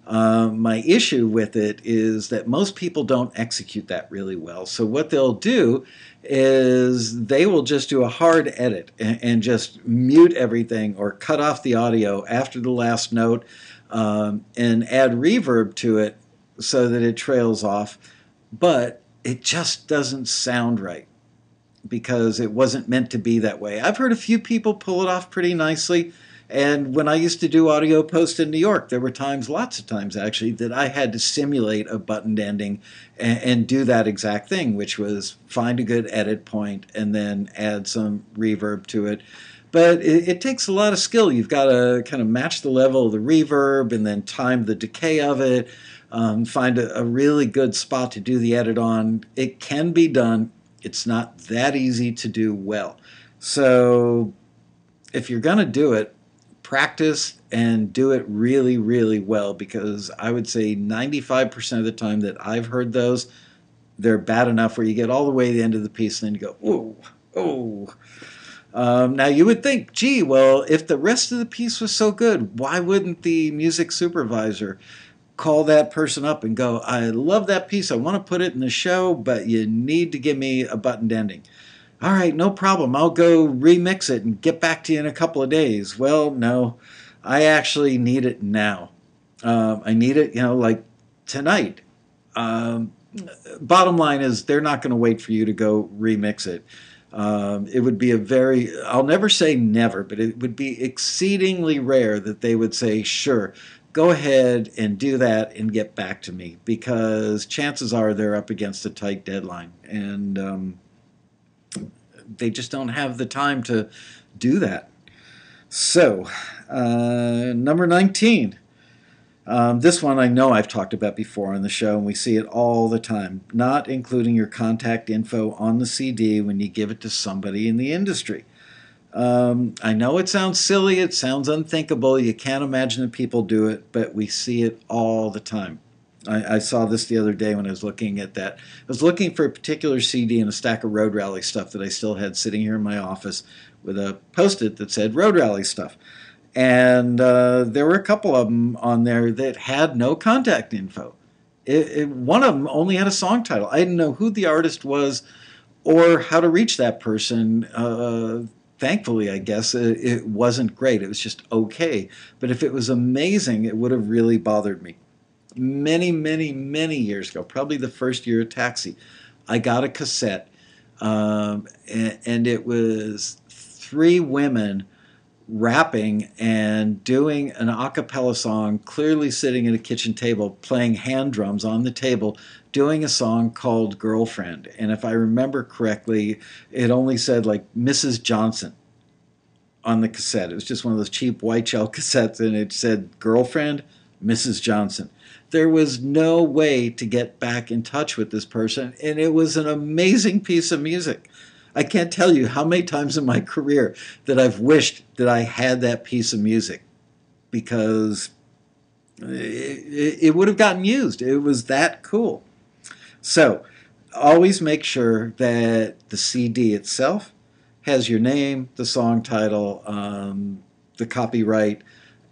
Uh, my issue with it is that most people don't execute that really well. So what they'll do is they will just do a hard edit and, and just mute everything or cut off the audio after the last note um, and add reverb to it so that it trails off. But it just doesn't sound right because it wasn't meant to be that way. I've heard a few people pull it off pretty nicely. And when I used to do audio post in New York, there were times, lots of times actually, that I had to simulate a buttoned ending and, and do that exact thing, which was find a good edit point and then add some reverb to it. But it, it takes a lot of skill. You've got to kind of match the level of the reverb and then time the decay of it, um, find a, a really good spot to do the edit on. It can be done. It's not that easy to do well. So if you're going to do it, practice and do it really, really well, because I would say ninety-five percent of the time that I've heard those, they're bad enough where you get all the way to the end of the piece and then you go, oh, oh. Um, now you would think, gee, well, if the rest of the piece was so good, why wouldn't the music supervisor call that person up and go, I love that piece, I want to put it in the show, but you need to give me a buttoned ending. All right, no problem. I'll go remix it and get back to you in a couple of days. Well, no, I actually need it now. Um, I need it, you know, like tonight. Um, bottom line is they're not going to wait for you to go remix it. Um, it would be a very, I'll never say never, but it would be exceedingly rare that they would say, sure, go ahead and do that and get back to me, because chances are they're up against a tight deadline. And, um, they just don't have the time to do that. So, uh, number nineteen. Um, this one I know I've talked about before on the show, and we see it all the time. Not including your contact info on the C D when you give it to somebody in the industry. Um, I know it sounds silly, it sounds unthinkable, you can't imagine that people do it, but we see it all the time. I, I saw this the other day when I was looking at that. I was looking for a particular C D in a stack of Road Rally stuff that I still had sitting here in my office with a post-it that said Road Rally stuff. And uh, there were a couple of them on there that had no contact info. It, it, one of them only had a song title. I didn't know who the artist was or how to reach that person. Uh, thankfully, I guess, it, it wasn't great. It was just okay. But if it was amazing, it would have really bothered me. Many, many, many years ago, probably the first year of Taxi, I got a cassette, um, and, and it was three women rapping and doing an a cappella song, clearly sitting at a kitchen table, playing hand drums on the table, doing a song called Girlfriend. And if I remember correctly, it only said, like, Missus Johnson on the cassette. It was just one of those cheap white shell cassettes, and it said Girlfriend, Missus Johnson. There was no way to get back in touch with this person, and it was an amazing piece of music. I can't tell you how many times in my career that I've wished that I had that piece of music, because it, it would have gotten used. It was that cool. So always make sure that the C D itself has your name, the song title, um, the copyright,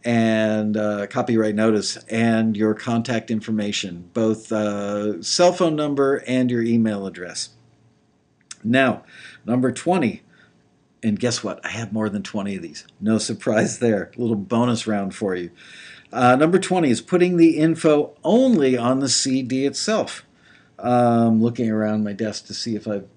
and uh, copyright notice, and your contact information, both uh, cell phone number and your email address. Now, number twenty, and guess what? I have more than twenty of these. No surprise there. A little bonus round for you. Uh, number twenty is putting the info only on the C D itself. Um, looking around my desk to see if I've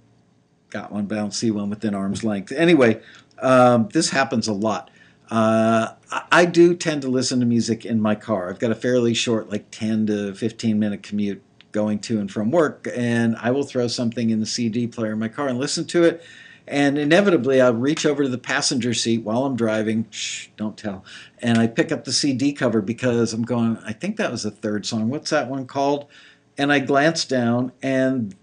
got one, but I don't see one within arm's length. Anyway, um, this happens a lot. Uh, I do tend to listen to music in my car. I've got a fairly short, like ten to fifteen minute commute going to and from work, and I will throw something in the C D player in my car and listen to it, and inevitably I'll reach over to the passenger seat while I'm driving, shh, don't tell, and I pick up the C D cover because I'm going, I think that was the third song, what's that one called? And I glance down, and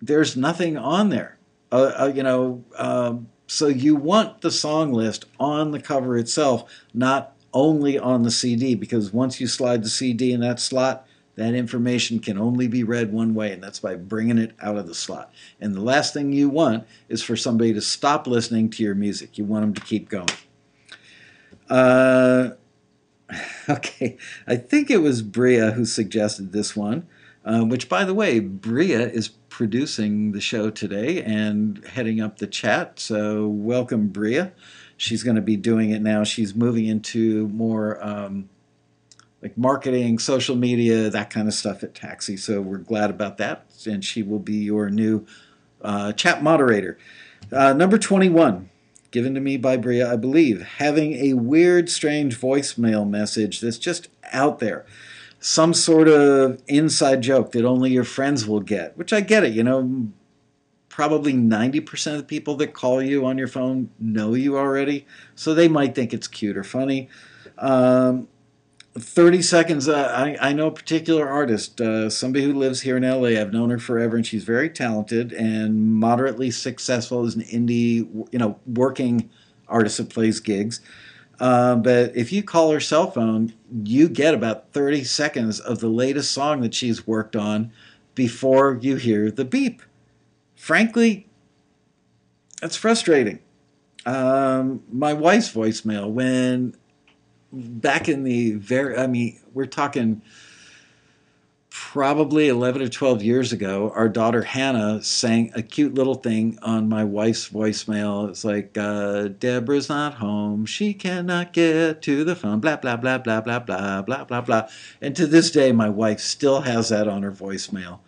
there's nothing on there. Uh, uh, you know, uh, So you want the song list on the cover itself, not only on the C D, because once you slide the C D in that slot, that information can only be read one way, and that's by bringing it out of the slot. And the last thing you want is for somebody to stop listening to your music. You want them to keep going. Uh, okay, I think it was Bria who suggested this one, uh, which, by the way, Bria is producing the show today and heading up the chat. So welcome, Bria. She's going to be doing it now. She's moving into more um, like marketing, social media, that kind of stuff at Taxi. So we're glad about that. And she will be your new uh, chat moderator. Uh, number twenty-one, given to me by Bria, I believe. Having a weird, strange voicemail message that's just out there. Some sort of inside joke that only your friends will get, which I get it, you know, probably ninety percent of the people that call you on your phone know you already, so they might think it's cute or funny. Um, thirty seconds, uh, I, I know a particular artist, uh, somebody who lives here in L A, I've known her forever, and she's very talented and moderately successful as an indie, you know, working artist that plays gigs. Uh, but if you call her cell phone, you get about thirty seconds of the latest song that she's worked on before you hear the beep. Frankly, that's frustrating. Um, my wife's voicemail, when back in the very, I mean, we're talking probably eleven or twelve years ago, our daughter Hannah sang a cute little thing on my wife's voicemail. It's like, uh, Deborah's not home. She cannot get to the phone. Blah, blah, blah, blah, blah, blah, blah, blah, blah. And to this day, my wife still has that on her voicemail.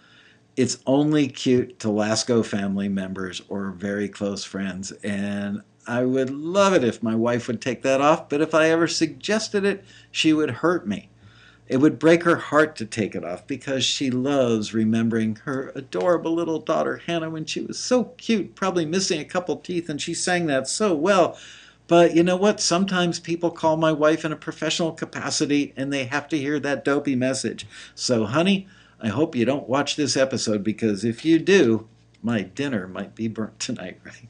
It's only cute to Laskow family members or very close friends. And I would love it if my wife would take that off. But if I ever suggested it, she would hurt me. It would break her heart to take it off because she loves remembering her adorable little daughter Hannah when she was so cute, probably missing a couple teeth, and she sang that so well. But you know what? Sometimes people call my wife in a professional capacity and they have to hear that dopey message. So, honey, I hope you don't watch this episode because if you do, my dinner might be burnt tonight, right?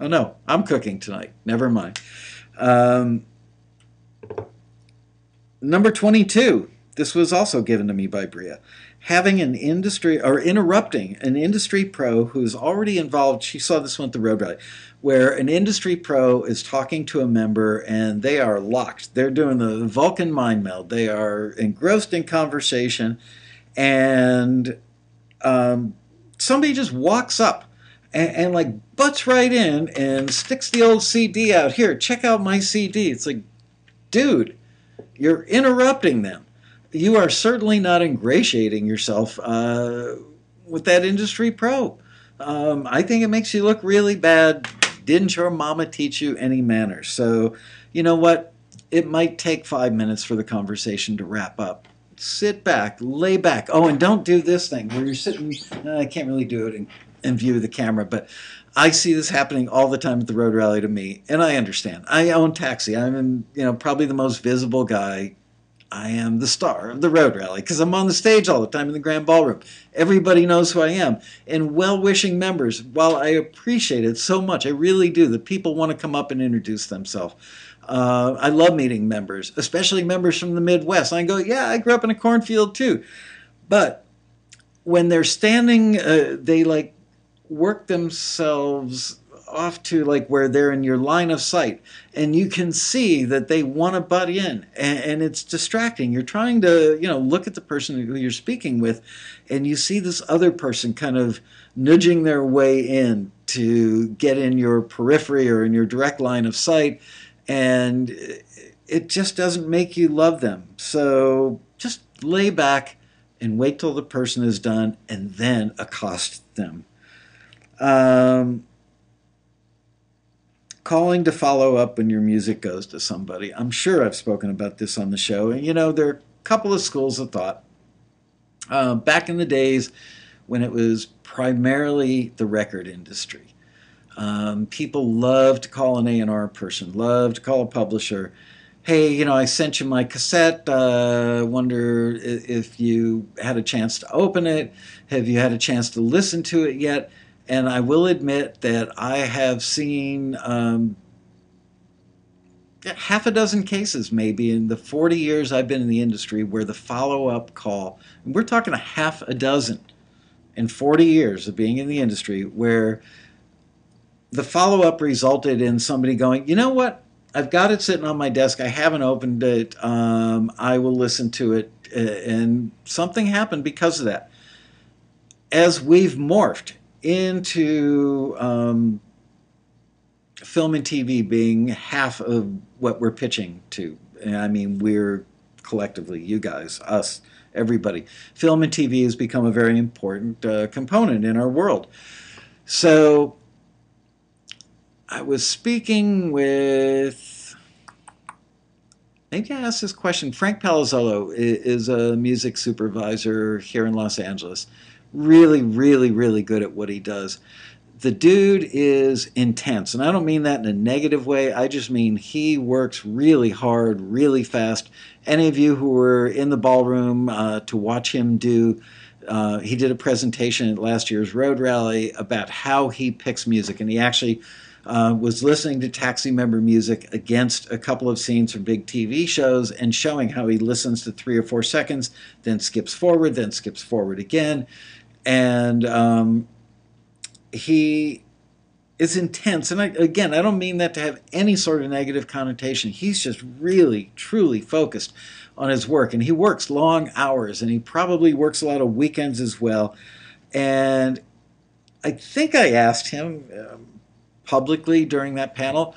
Oh, no, I'm cooking tonight. Never mind. Um... Number twenty-two, this was also given to me by Bria. Having an industry, or interrupting an industry pro who's already involved, she saw this one at the Road Rally, where an industry pro is talking to a member and they are locked. They're doing the Vulcan mind meld. They are engrossed in conversation and um, somebody just walks up and, and like butts right in and sticks the old C D out. Here, check out my C D. It's like, dude. You're interrupting them. You are certainly not ingratiating yourself uh, with that industry pro. Um, I think it makes you look really bad. Didn't your mama teach you any manners? So, you know what? It might take five minutes for the conversation to wrap up. Sit back, lay back. Oh, and don't do this thing where you're sitting. Uh, I can't really do it in, in view of the camera, but I see this happening all the time at the Road Rally to me, and I understand. I own Taxi. I'm, you know, probably the most visible guy. I am the star of the Road Rally because I'm on the stage all the time in the Grand Ballroom. Everybody knows who I am. And well-wishing members, while I appreciate it so much, I really do, that people want to come up and introduce themselves. Uh, I love meeting members, especially members from the Midwest. I go, yeah, I grew up in a cornfield too. But when they're standing, uh, they like, work themselves off to like where they're in your line of sight and you can see that they want to butt in and, and it's distracting. You're trying to, you know, look at the person who you're speaking with and you see this other person kind of nudging their way in to get in your periphery or in your direct line of sight, and it just doesn't make you love them. So just lay back and wait till the person is done and then accost them. Um, calling to follow up when your music goes to somebody. I'm sure I've spoken about this on the show. And, you know, there are a couple of schools of thought. Uh, back in the days when it was primarily the record industry, um, people loved to call an A and R person, loved to call a publisher. Hey, you know, I sent you my cassette. I uh, wonder if you had a chance to open it. Have you had a chance to listen to it yet? And I will admit that I have seen um, half a dozen cases maybe in the forty years I've been in the industry where the follow-up call, and we're talking a half a dozen in forty years of being in the industry, where the follow-up resulted in somebody going, you know what, I've got it sitting on my desk, I haven't opened it, um, I will listen to it, and something happened because of that. As we've morphed into um, film and T V being half of what we're pitching to. And I mean, we're collectively, you guys, us, everybody. Film and T V has become a very important uh, component in our world. So I was speaking with, maybe I asked this question, Frank Palazzolo is a music supervisor here in Los Angeles. Really, really, really good at what he does. The dude is intense, and I don't mean that in a negative way. I just mean he works really hard, really fast. Any of you who were in the ballroom uh, to watch him do, uh, he did a presentation at last year's Road Rally about how he picks music, and he actually uh, was listening to Taxi member music against a couple of scenes from big T V shows and showing how he listens to three or four seconds, then skips forward, then skips forward again. And um, he is intense. And I, again, I don't mean that to have any sort of negative connotation. He's just really, truly focused on his work. And he works long hours, and he probably works a lot of weekends as well. And I think I asked him um, publicly during that panel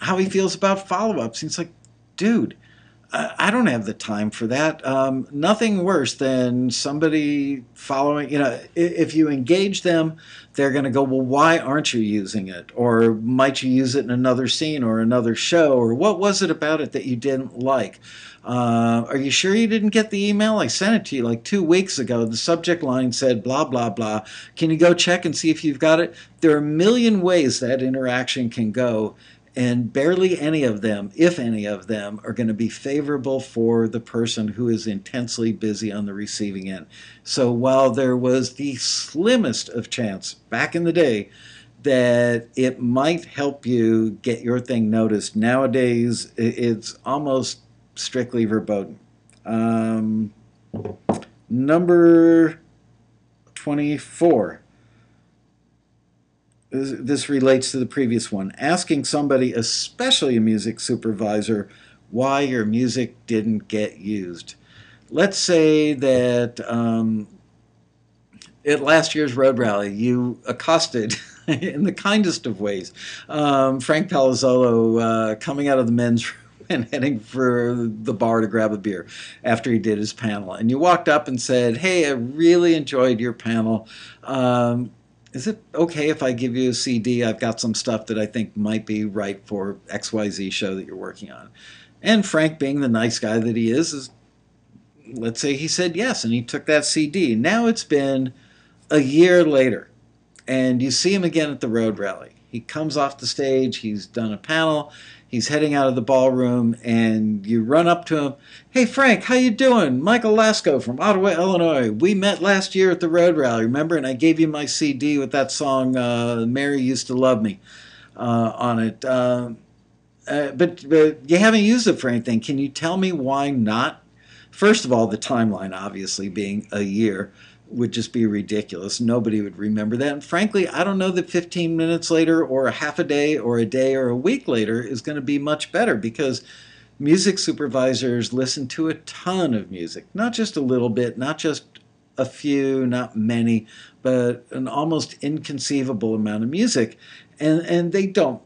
how he feels about follow-ups. He's like, dude, I don't have the time for that. Um, nothing worse than somebody following, you know, if you engage them, they're going to go, well, why aren't you using it? Or might you use it in another scene or another show? Or what was it about it that you didn't like? Uh, are you sure you didn't get the email? I sent it to you like two weeks ago. The subject line said, blah, blah, blah. Can you go check and see if you've got it? There are a million ways that interaction can go. And barely any of them, if any of them, are going to be favorable for the person who is intensely busy on the receiving end. So while there was the slimmest of chance back in the day that it might help you get your thing noticed, nowadays it's almost strictly verboten. Um, number twenty-four. This relates to the previous one. Asking somebody, especially a music supervisor, why your music didn't get used. Let's say that um, at last year's Road Rally, you accosted, in the kindest of ways, um, Frank Palazzolo uh, coming out of the men's room and heading for the bar to grab a beer after he did his panel. And you walked up and said, hey, I really enjoyed your panel. Um, Is it okay if I give you a C D? I've got some stuff that I think might be right for X Y Z show that you're working on. And Frank, being the nice guy that he is, is, let's say he said yes, and he took that C D. Now it's been a year later, and you see him again at the Road Rally. He comes off the stage, he's done a panel, he's heading out of the ballroom, and you run up to him. Hey, Frank, how you doing? Michael Laskow from Ottawa, Illinois. We met last year at the Road Rally, remember? And I gave you my C D with that song, uh, Mary Used to Love Me, uh, on it. Uh, uh, but, but you haven't used it for anything. Can you tell me why not? First of all, the timeline, obviously, being a year would just be ridiculous. Nobody would remember that. And frankly, I don't know that fifteen minutes later or a half a day or a day or a week later is going to be much better, because music supervisors listen to a ton of music, not just a little bit, not just a few, not many, but an almost inconceivable amount of music. And, and they don't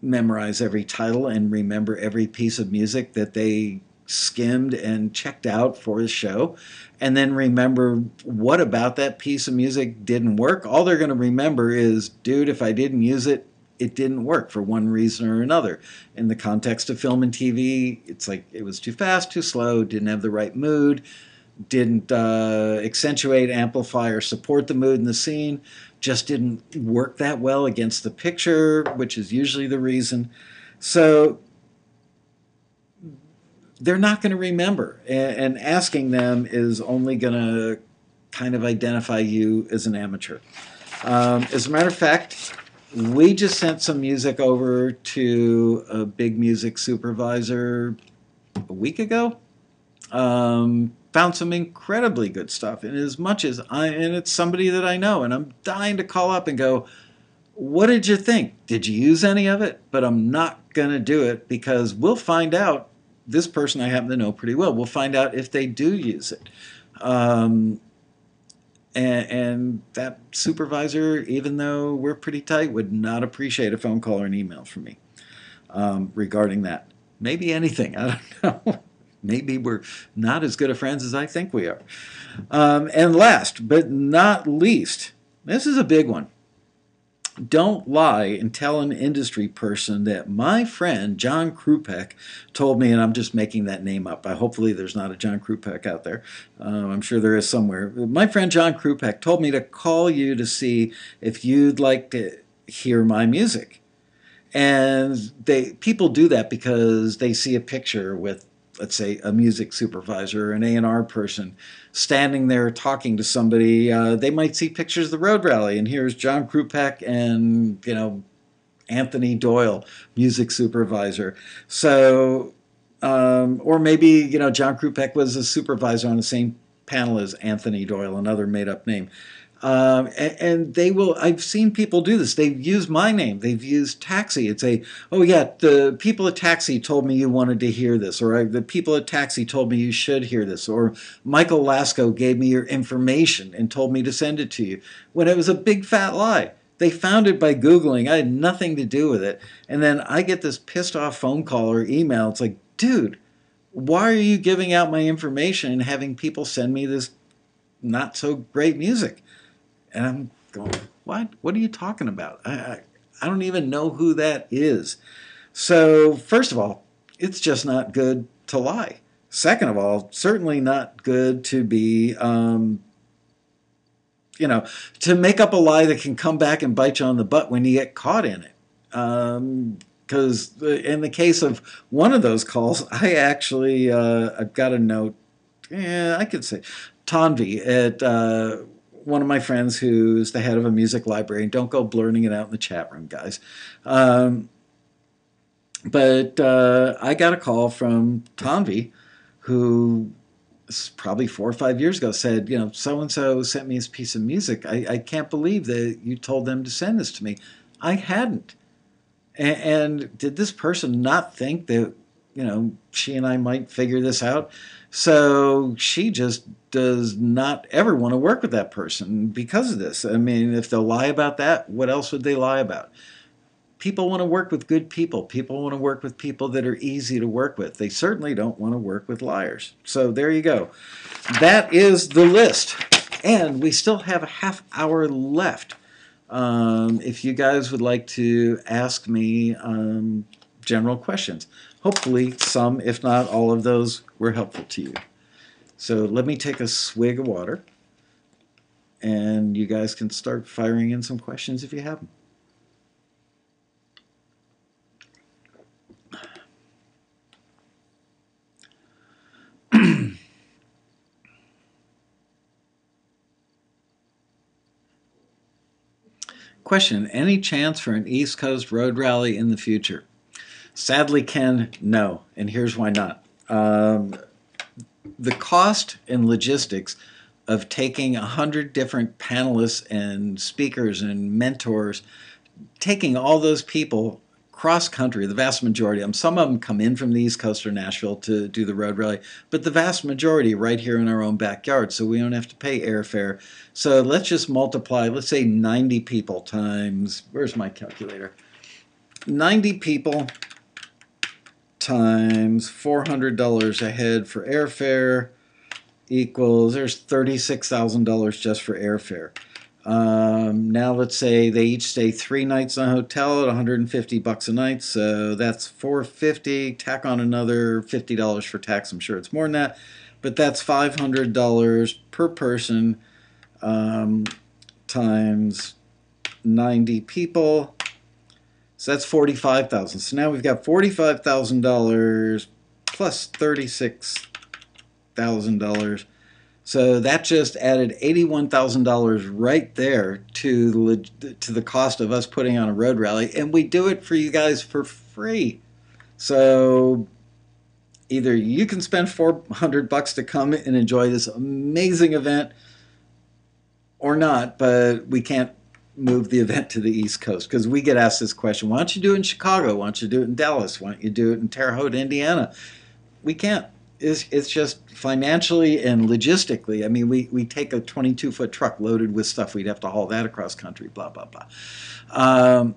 memorize every title and remember every piece of music that they skimmed and checked out for the show, and then remember what about that piece of music didn't work. All they're going to remember is, dude, if I didn't use it, it didn't work for one reason or another. In the context of film and T V, it's like it was too fast, too slow, didn't have the right mood, didn't uh, accentuate, amplify, or support the mood in the scene, just didn't work that well against the picture, which is usually the reason. So they're not going to remember, and asking them is only going to kind of identify you as an amateur. Um, as a matter of fact, we just sent some music over to a big music supervisor a week ago. Um, found some incredibly good stuff, and as much as I, and it's somebody that I know, and I'm dying to call up and go, what did you think? Did you use any of it? But I'm not going to do it, because we'll find out. This person I happen to know pretty well. We'll find out if they do use it. Um, and, and that supervisor, even though we're pretty tight, would not appreciate a phone call or an email from me um, regarding that. Maybe anything. I don't know. Maybe we're not as good of friends as I think we are. Um, and last but not least, this is a big one. Don't lie and tell an industry person that my friend John Krupek told me, and I'm just making that name up. I, hopefully there's not a John Krupek out there. Uh, I'm sure there is somewhere. My friend John Krupek told me to call you to see if you'd like to hear my music. And they people do that because they see a picture with, let's say, a music supervisor or an A and R person standing there talking to somebody. Uh, they might see pictures of the Road Rally, and here's John Krupek and, you know, Anthony Doyle, music supervisor. So, um, or maybe, you know, John Krupek was a supervisor on the same panel as Anthony Doyle, another made-up name. Um, and, and they will, I've seen people do this. They've used my name. They've used Taxi. It's a, oh yeah, the people at Taxi told me you wanted to hear this, or the people at Taxi told me you should hear this, or Michael Laskow gave me your information and told me to send it to you, when it was a big fat lie. They found it by Googling. I had nothing to do with it. And then I get this pissed off phone call or email. It's like, dude, why are you giving out my information and having people send me this not so great music? And I'm going, what? What are you talking about? I, I, I don't even know who that is. So first of all, it's just not good to lie. Second of all, certainly not good to be, um, you know, to make up a lie that can come back and bite you on the butt when you get caught in it. Um, because in the case of one of those calls, I actually, uh, I've got a note, yeah, I could say, Tanvi at uh, one of my friends who's the head of a music library, and don't go blurting it out in the chat room, guys. Um, but uh, I got a call from Tanvi, who probably four or five years ago said, you know, so-and-so sent me this piece of music. I, I can't believe that you told them to send this to me. I hadn't. And did this person not think that, you know, she and I might figure this out? So she just does not ever want to work with that person because of this. I mean, if they'll lie about that, what else would they lie about? People want to work with good people. People want to work with people that are easy to work with. They certainly don't want to work with liars. So there you go. That is the list. And we still have a half hour left. Um, if you guys would like to ask me um, general questions. Hopefully some, if not all of those, were helpful to you. So let me take a swig of water, and you guys can start firing in some questions if you have them. Question, any chance for an East Coast road rally in the future? Sadly, Ken, no, and here's why not. Um, the cost and logistics of taking a hundred different panelists and speakers and mentors, taking all those people cross-country, the vast majority of them, some of them come in from the East Coast or Nashville to do the road rally, but the vast majority right here in our own backyard, so we don't have to pay airfare. So let's just multiply, let's say ninety people times, where's my calculator? ninety people times four hundred dollars a head for airfare equals, there's thirty-six thousand dollars just for airfare. Um, now let's say they each stay three nights in a hotel at a hundred fifty bucks a night, so that's four hundred fifty. Tack on another fifty dollars for tax. I'm sure it's more than that, but that's five hundred dollars per person um, times ninety people. So that's forty-five thousand dollars. So now we've got forty-five thousand dollars plus thirty-six thousand dollars. So that just added eighty-one thousand dollars right there to to the cost of us putting on a road rally. And we do it for you guys for free. So either you can spend four hundred bucks to come and enjoy this amazing event or not, but we can't move the event to the East Coast because we get asked this question, why don't you do it in Chicago? Why don't you do it in Dallas? Why don't you do it in Terre Haute, Indiana? We can't. It's, it's just financially and logistically. I mean, we, we take a twenty-two foot truck loaded with stuff. We'd have to haul that across country, blah, blah, blah. Um,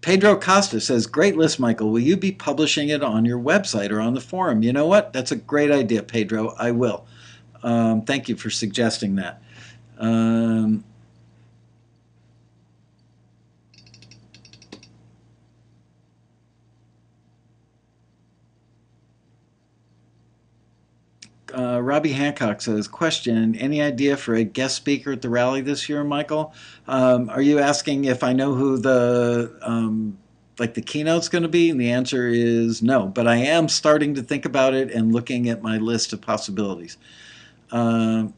Pedro Costa says, great list, Michael. Will you be publishing it on your website or on the forum? You know what? That's a great idea, Pedro. I will. Um, thank you for suggesting that. Um, Uh, Robbie Hancock says, question, any idea for a guest speaker at the rally this year, Michael? Um, are you asking if I know who the, um, like the keynote's going to be? And the answer is no, but I am starting to think about it and looking at my list of possibilities. Uh,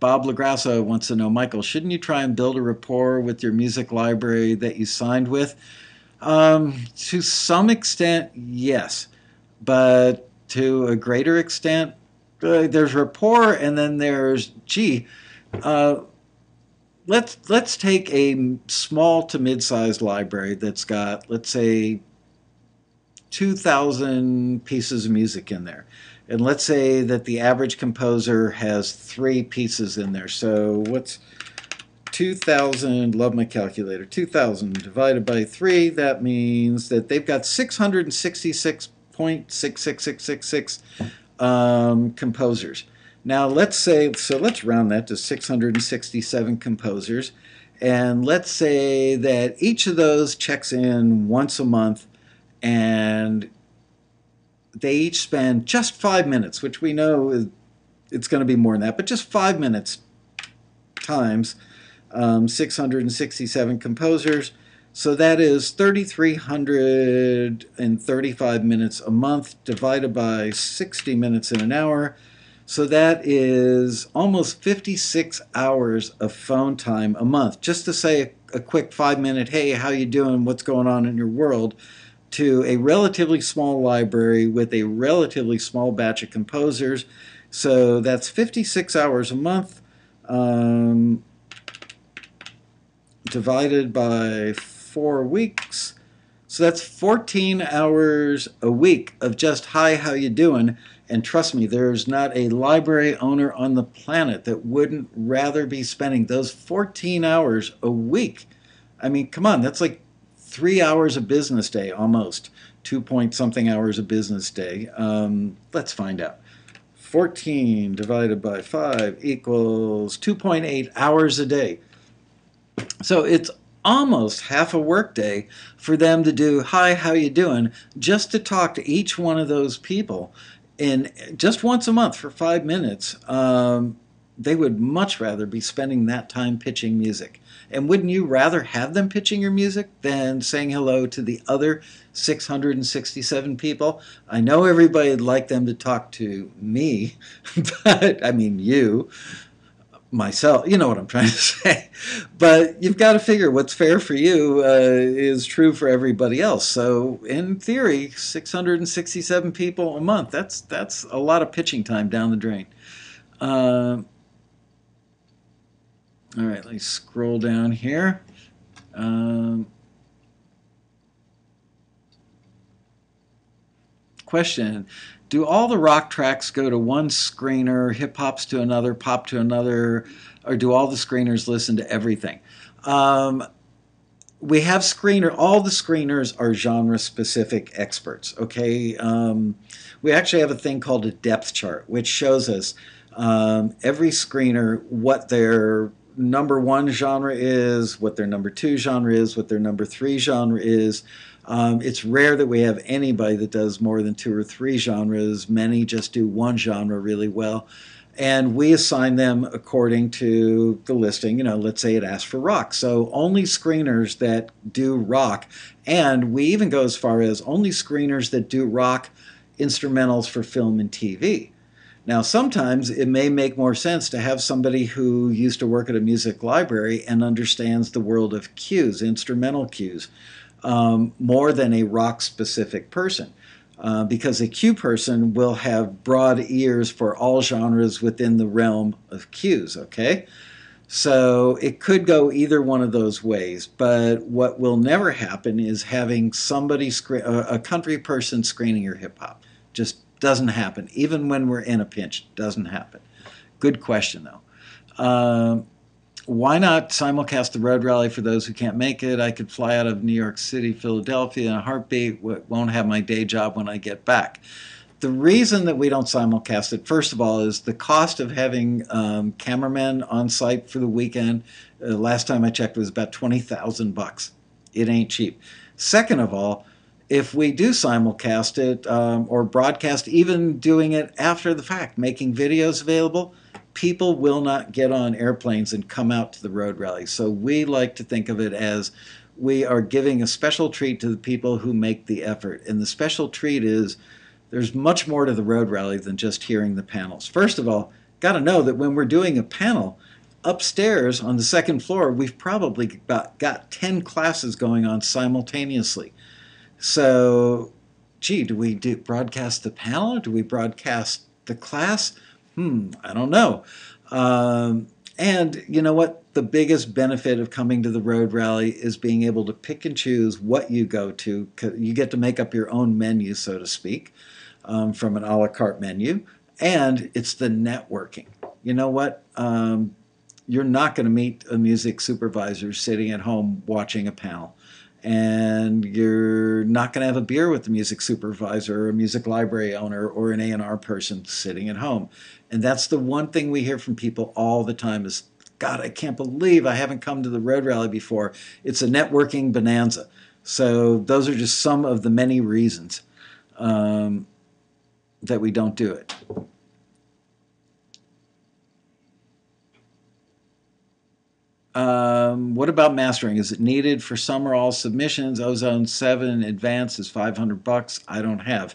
Bob LaGrasso wants to know, Michael, shouldn't you try and build a rapport with your music library that you signed with? Um, to some extent, yes, but to a greater extent, uh, there's rapport, and then there's, gee, uh, let's let's take a small to mid-sized library that's got, let's say, two thousand pieces of music in there, and let's say that the average composer has three pieces in there. So what's two thousand, love my calculator, two thousand divided by three, that means that they've got six hundred sixty-six six point six six six six um, composers. Now let's say, so let's round that to six hundred sixty-seven composers, and let's say that each of those checks in once a month, and they each spend just five minutes, which we know is, it's going to be more than that, but just five minutes times um, six hundred sixty-seven composers. So that is three thousand three hundred thirty-five minutes a month divided by sixty minutes in an hour. So that is almost fifty-six hours of phone time a month. Just to say a, a quick five-minute, hey, how you doing, what's going on in your world, to a relatively small library with a relatively small batch of composers. So that's fifty-six hours a month um, divided by four weeks. So that's fourteen hours a week of just, hi, how you doing? And trust me, there's not a library owner on the planet that wouldn't rather be spending those fourteen hours a week. I mean, come on, that's like three hours a business day almost, two point something hours a business day. Um, let's find out. fourteen divided by five equals two point eight hours a day. So it's almost half a workday for them to do, hi, how you doing, just to talk to each one of those people. And just once a month for five minutes, um, they would much rather be spending that time pitching music. And wouldn't you rather have them pitching your music than saying hello to the other six hundred sixty-seven people? I know everybody would like them to talk to me, but I mean you, myself, you know what I'm trying to say. But you've got to figure what's fair for you uh, is true for everybody else. So in theory, six hundred sixty-seven people a month, that's, that's a lot of pitching time down the drain. Uh, all right, let's scroll down here. Um, question. Do all the rock tracks go to one screener, hip-hop's to another, pop to another, or do all the screeners listen to everything? Um, we have screener, all the screeners are genre-specific experts, okay? Um, we actually have a thing called a depth chart, which shows us um, every screener what their number one genre is, what their number two genre is, what their number three genre is. Um, it's rare that we have anybody that does more than two or three genres. Many just do one genre really well. And we assign them according to the listing. You know, let's say it asks for rock. So only screeners that do rock. And we even go as far as only screeners that do rock instrumentals for film and T V. Now, sometimes it may make more sense to have somebody who used to work at a music library and understands the world of cues, instrumental cues. Um, more than a rock-specific person, uh, because a cue person will have broad ears for all genres within the realm of cues, okay? So it could go either one of those ways, but what will never happen is having somebody, a country person screening your hip-hop. Just doesn't happen. Even when we're in a pinch, doesn't happen. Good question, though. Um, Why not simulcast the Road Rally for those who can't make it? I could fly out of New York City, Philadelphia in a heartbeat. Won't have my day job when I get back. The reason that we don't simulcast it, first of all, is the cost of having um, cameramen on site for the weekend. Uh, last time I checked, it was about twenty thousand bucks. It ain't cheap. Second of all, if we do simulcast it um, or broadcast, even doing it after the fact, making videos available, people will not get on airplanes and come out to the Road Rally. So we like to think of it as we are giving a special treat to the people who make the effort. And the special treat is there's much more to the Road Rally than just hearing the panels. First of all, got to know that when we're doing a panel, upstairs on the second floor, we've probably got, got ten classes going on simultaneously. So, gee, do we do broadcast the panel? Do we broadcast the class? Hmm, I don't know. Um, and you know what? The biggest benefit of coming to the Road Rally is being able to pick and choose what you go to. You get to make up your own menu, so to speak, um, from an a la carte menu. And it's the networking. You know what? Um, you're not going to meet a music supervisor sitting at home watching a panel. and you're not going to have a beer with the music supervisor or a music library owner or an A and R person sitting at home. And that's the one thing we hear from people all the time is, God, I can't believe I haven't come to the Road Rally before. It's a networking bonanza. So those are just some of the many reasons um, that we don't do it. Um, what about mastering? Is it needed for some or all submissions? Ozone seven Advanced is five hundred bucks. I don't have.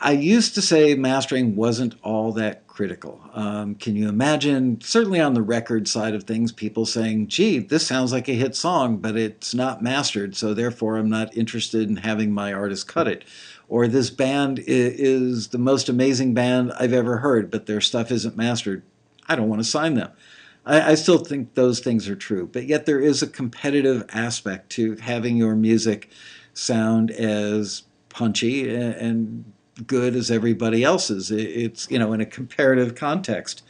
I used to say mastering wasn't all that critical. Um, can you imagine, certainly on the record side of things, people saying, gee, this sounds like a hit song, but it's not mastered, so therefore I'm not interested in having my artist cut it. Or this band is the most amazing band I've ever heard, but their stuff isn't mastered. I don't want to sign them. I, I still think those things are true, but yet there is a competitive aspect to having your music sound as punchy and good as everybody else's. It's, you know, in a comparative context.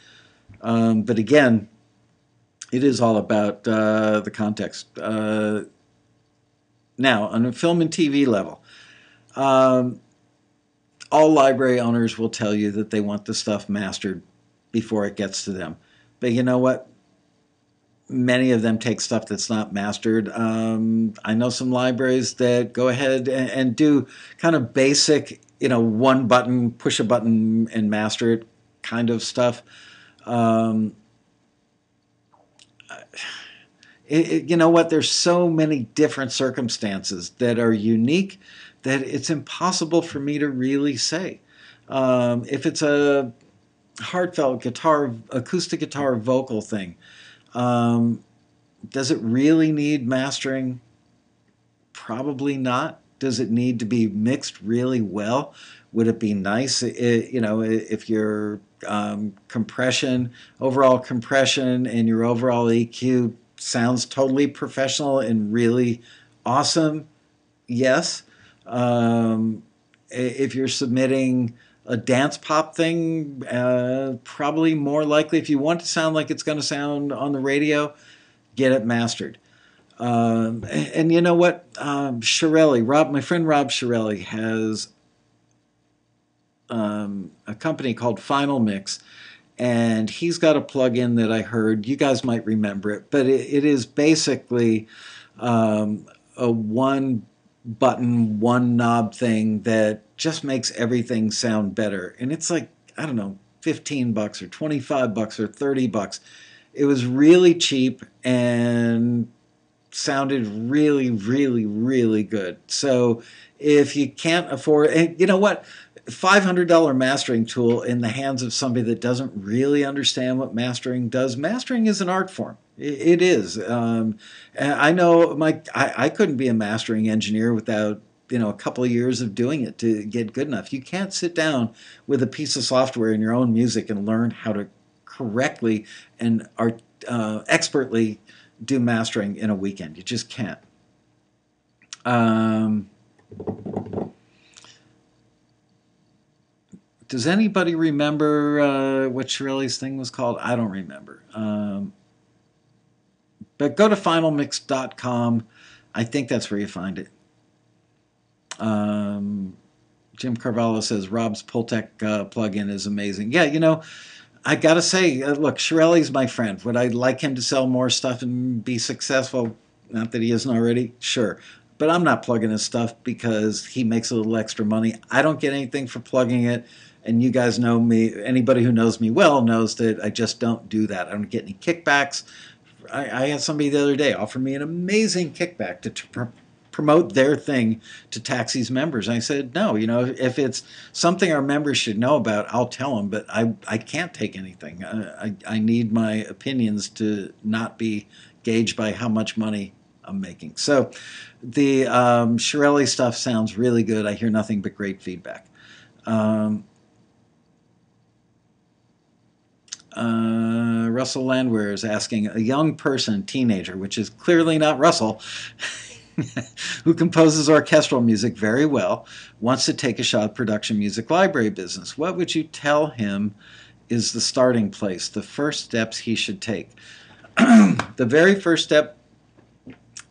Um, but again, it is all about uh, the context. Uh, now, on a film and T V level, um, all library owners will tell you that they want the stuff mastered before it gets to them. But you know what? Many of them take stuff that's not mastered. Um, I know some libraries that go ahead and, and do kind of basic, you know, one button, push a button and master it kind of stuff. Um, it, it, you know what? There's so many different circumstances that are unique that it's impossible for me to really say. Um, if it's a heartfelt guitar, acoustic guitar vocal thing, Um, does it really need mastering? Probably not. Does it need to be mixed really well? Would it be nice, it, you know, if your um, compression, overall compression and your overall E Q sounds totally professional and really awesome? Yes. Um, if you're submitting a dance pop thing, uh, probably more likely, if you want to sound like it's going to sound on the radio, get it mastered. Um, and, and you know what? Um, Shirelli, Rob, my friend Rob Shirelli has um, a company called Final Mix, and he's got a plug-in that I heard. You guys might remember it, but it, it is basically um, a one button, one knob thing that just makes everything sound better. And it's like, I don't know, fifteen bucks or twenty-five bucks or thirty bucks. It was really cheap and sounded really, really, really good. So if you can't afford, and you know what, five hundred dollar mastering tool in the hands of somebody that doesn't really understand what mastering does. Mastering is an art form. It is. Um, I know my, I, I couldn't be a mastering engineer without, you know, a couple of years of doing it to get good enough. You can't sit down with a piece of software in your own music and learn how to correctly and art, uh, expertly do mastering in a weekend. You just can't. Um, does anybody remember uh, what Shirelli's thing was called? I don't remember. Um, but go to final mix dot com. I think that's where you find it. Um, Jim Carvalho says, Rob's Pultec uh, plugin is amazing. Yeah, you know, I got to say, uh, look, Shirelli's my friend. Would I like him to sell more stuff and be successful? Not that he isn't already, sure. But I'm not plugging his stuff because he makes a little extra money. I don't get anything for plugging it. And you guys know me, anybody who knows me well knows that I just don't do that. I don't get any kickbacks. I, I had somebody the other day offer me an amazing kickback to, to promote their thing to Taxi's members. And I said, no, you know, if it's something our members should know about, I'll tell them, but I, I can't take anything. I, I, I need my opinions to not be gauged by how much money I'm making. So the um, Shirelli stuff sounds really good. I hear nothing but great feedback. Um, Uh, Russell Landwehr is asking, a young person, teenager, which is clearly not Russell, who composes orchestral music very well, wants to take a shot at production music library business. What would you tell him is the starting place, the first steps he should take? The very first step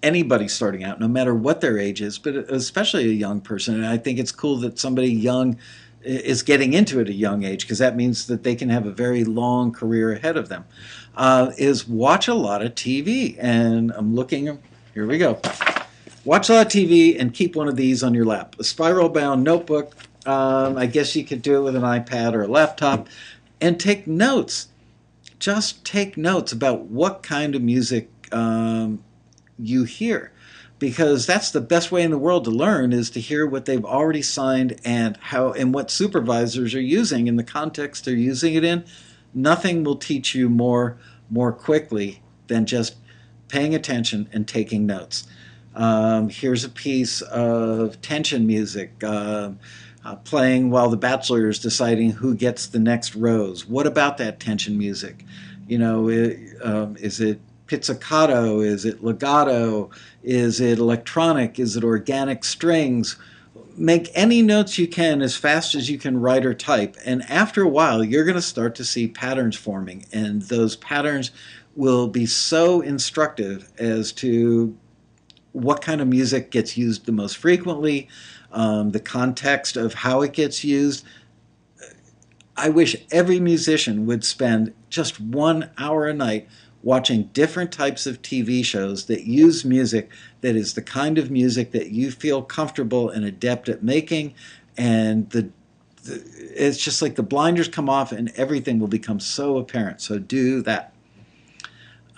anybody starting out, no matter what their age is, but especially a young person. And I think it's cool that somebody young is getting into it at a young age, because that means that they can have a very long career ahead of them, uh, is watch a lot of T V. And I'm looking, here we go. Watch a lot of T V and keep one of these on your lap. A spiral-bound notebook. Um, I guess you could do it with an iPad or a laptop. And take notes. Just take notes about what kind of music um, you hear. Because that's the best way in the world to learn, is to hear what they've already signed and how and what supervisors are using in the context they're using it in. Nothing will teach you more, more quickly than just paying attention and taking notes. Um, here's a piece of tension music uh, uh, playing while the bachelor is deciding who gets the next rose. What about that tension music? You know, it, um, is it pizzicato? Is it legato? Is it electronic? Is it organic strings? Make any notes you can as fast as you can write or type. And after a while, you're going to start to see patterns forming. And those patterns will be so instructive as to what kind of music gets used the most frequently, um, the context of how it gets used. I wish every musician would spend just one hour a night watching different types of T V shows that use music that is the kind of music that you feel comfortable and adept at making. And the, the it's just like the blinders come off and everything will become so apparent. So do that.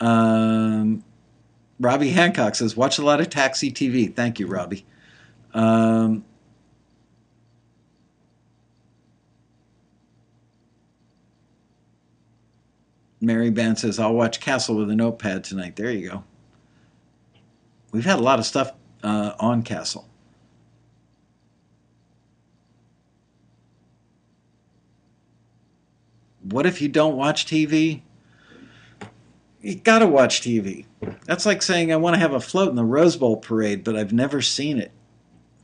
Um... Robbie Hancock says, watch a lot of Taxi T V. Thank you, Robbie. Um, Mary Band says, I'll watch Castle with a notepad tonight. There you go. We've had a lot of stuff uh, on Castle. What if you don't watch T V? You gotta watch T V. That's like saying I want to have a float in the Rose Bowl parade, but I've never seen it.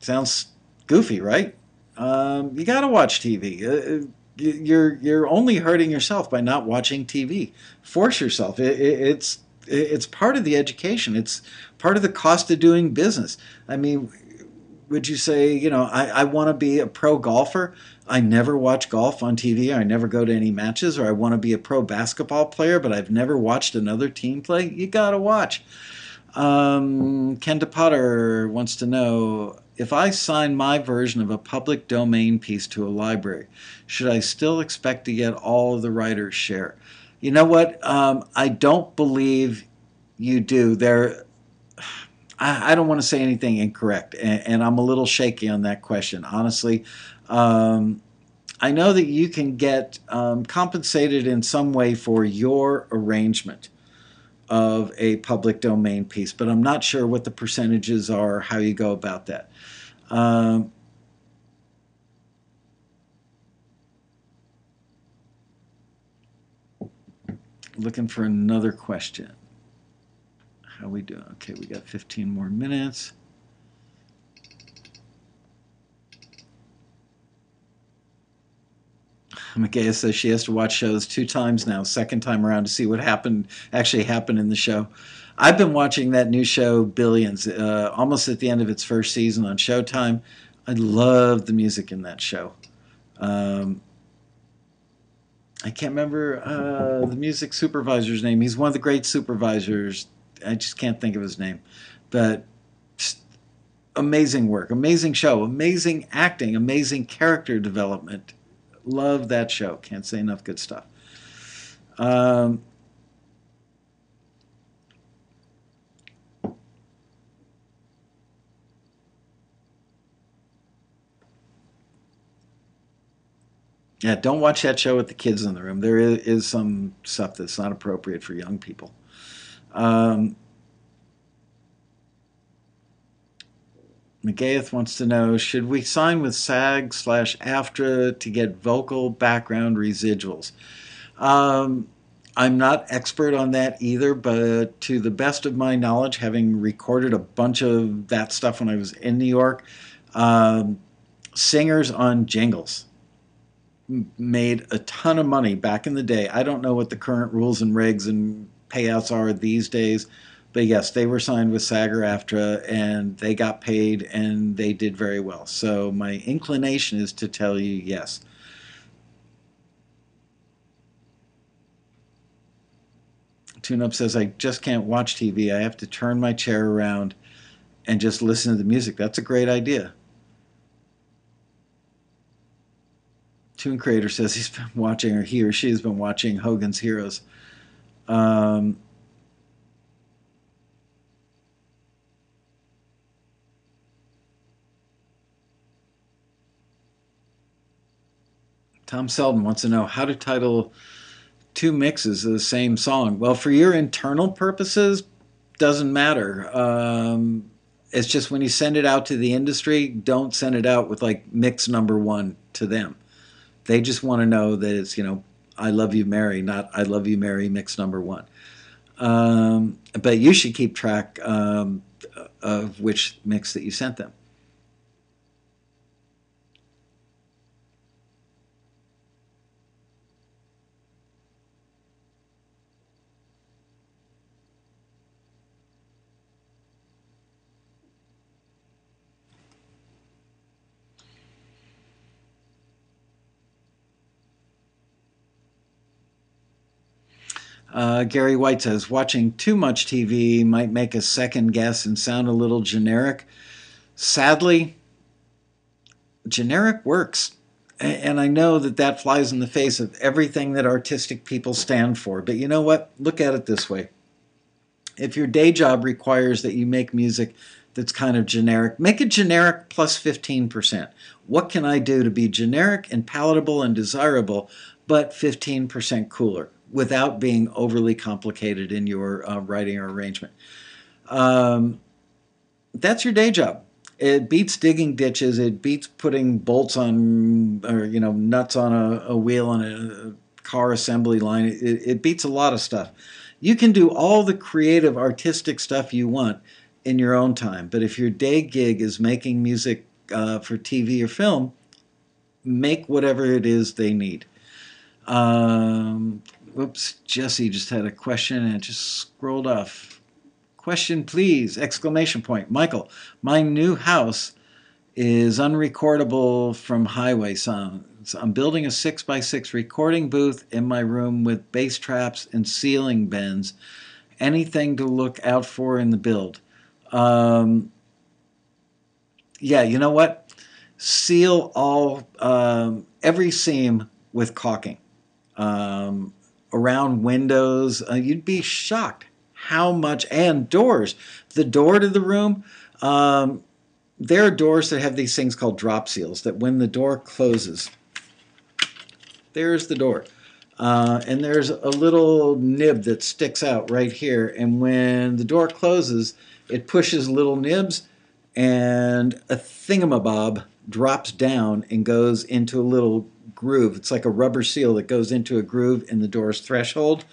Sounds goofy, right? Um, you gotta watch T V. Uh, you're you're only hurting yourself by not watching T V. Force yourself. It, it, it's it's part of the education. It's part of the cost of doing business. I mean, would you say, you know, I, I want to be a pro golfer? I never watch golf on T V, or I never go to any matches, or I want to be a pro basketball player, but I've never watched another team play. You got to watch. Um, Kenda Potter wants to know, if I sign my version of a public domain piece to a library, should I still expect to get all of the writer's share? You know what? Um, I don't believe you do. There. I don't want to say anything incorrect, and, and I'm a little shaky on that question, honestly. Um, I know that you can get um, compensated in some way for your arrangement of a public domain piece, but I'm not sure what the percentages are, how you go about that. Um, looking for another question. How we doing? Okay, we got fifteen more minutes. Micaiah says she has to watch shows two times now, second time around, to see what happened actually happened in the show. I've been watching that new show, Billions, uh, almost at the end of its first season on Showtime. I love the music in that show. Um, I can't remember uh, the music supervisor's name. He's one of the great supervisors. I just can't think of his name, but amazing work, amazing show, amazing acting, amazing character development. Love that show. Can't say enough good stuff. Um, yeah, don't watch that show with the kids in the room. There is, is some stuff that's not appropriate for young people. Um, McGaeth wants to know, should we sign with SAG slash AFTRA to get vocal background residuals? Um, I'm not expert on that either, but to the best of my knowledge, having recorded a bunch of that stuff when I was in New York, um, singers on jingles made a ton of money back in the day. I don't know what the current rules and regs and payouts are these days, But yes, they were signed with SAG or AFTRA, and they got paid, and they did very well. So my inclination is to tell you yes. Tune-Up says, I just can't watch T V. I have to turn my chair around and just listen to the music. That's a great idea. Tune Creator says he's been watching, or he or she has been watching, Hogan's Heroes. Um... Tom Selden wants to know, how to title two mixes of the same song. Well, for your internal purposes, doesn't matter. Um, it's just when you send it out to the industry, don't send it out with like mix number one to them. They just want to know that it's, you know, I Love You Mary, not I Love You Mary mix number one. Um, but you should keep track um, of which mix that you sent them. Uh, Gary White says, watching too much T V might make a second guess and sound a little generic. Sadly, generic works. And I know that that flies in the face of everything that artistic people stand for. But you know what? Look at it this way. If your day job requires that you make music that's kind of generic, make it generic plus fifteen percent. What can I do to be generic and palatable and desirable, but fifteen percent cooler, without being overly complicated in your uh, writing or arrangement? Um, that's your day job. It beats digging ditches. It beats putting bolts on, or you know, nuts on a, a wheel on a car assembly line. It, it beats a lot of stuff. You can do all the creative, artistic stuff you want in your own time. But if your day gig is making music uh, for T V or film, make whatever it is they need. Um... Whoops, Jesse just had a question and it just scrolled off. Question, please, exclamation point. Michael, my new house is unrecordable from highway sounds. I'm building a six by six recording booth in my room with bass traps and ceiling bends. Anything to look out for in the build? Um, yeah, you know what? Seal all, um, every seam with caulking. Um, around windows, uh, you'd be shocked how much, and doors. The door to the room, um, there are doors that have these things called drop seals that when the door closes, there's the door. Uh, and there's a little nib that sticks out right here. And when the door closes, it pushes little nibs and a thingamabob drops down and goes into a little groove. It's like a rubber seal that goes into a groove in the door's threshold.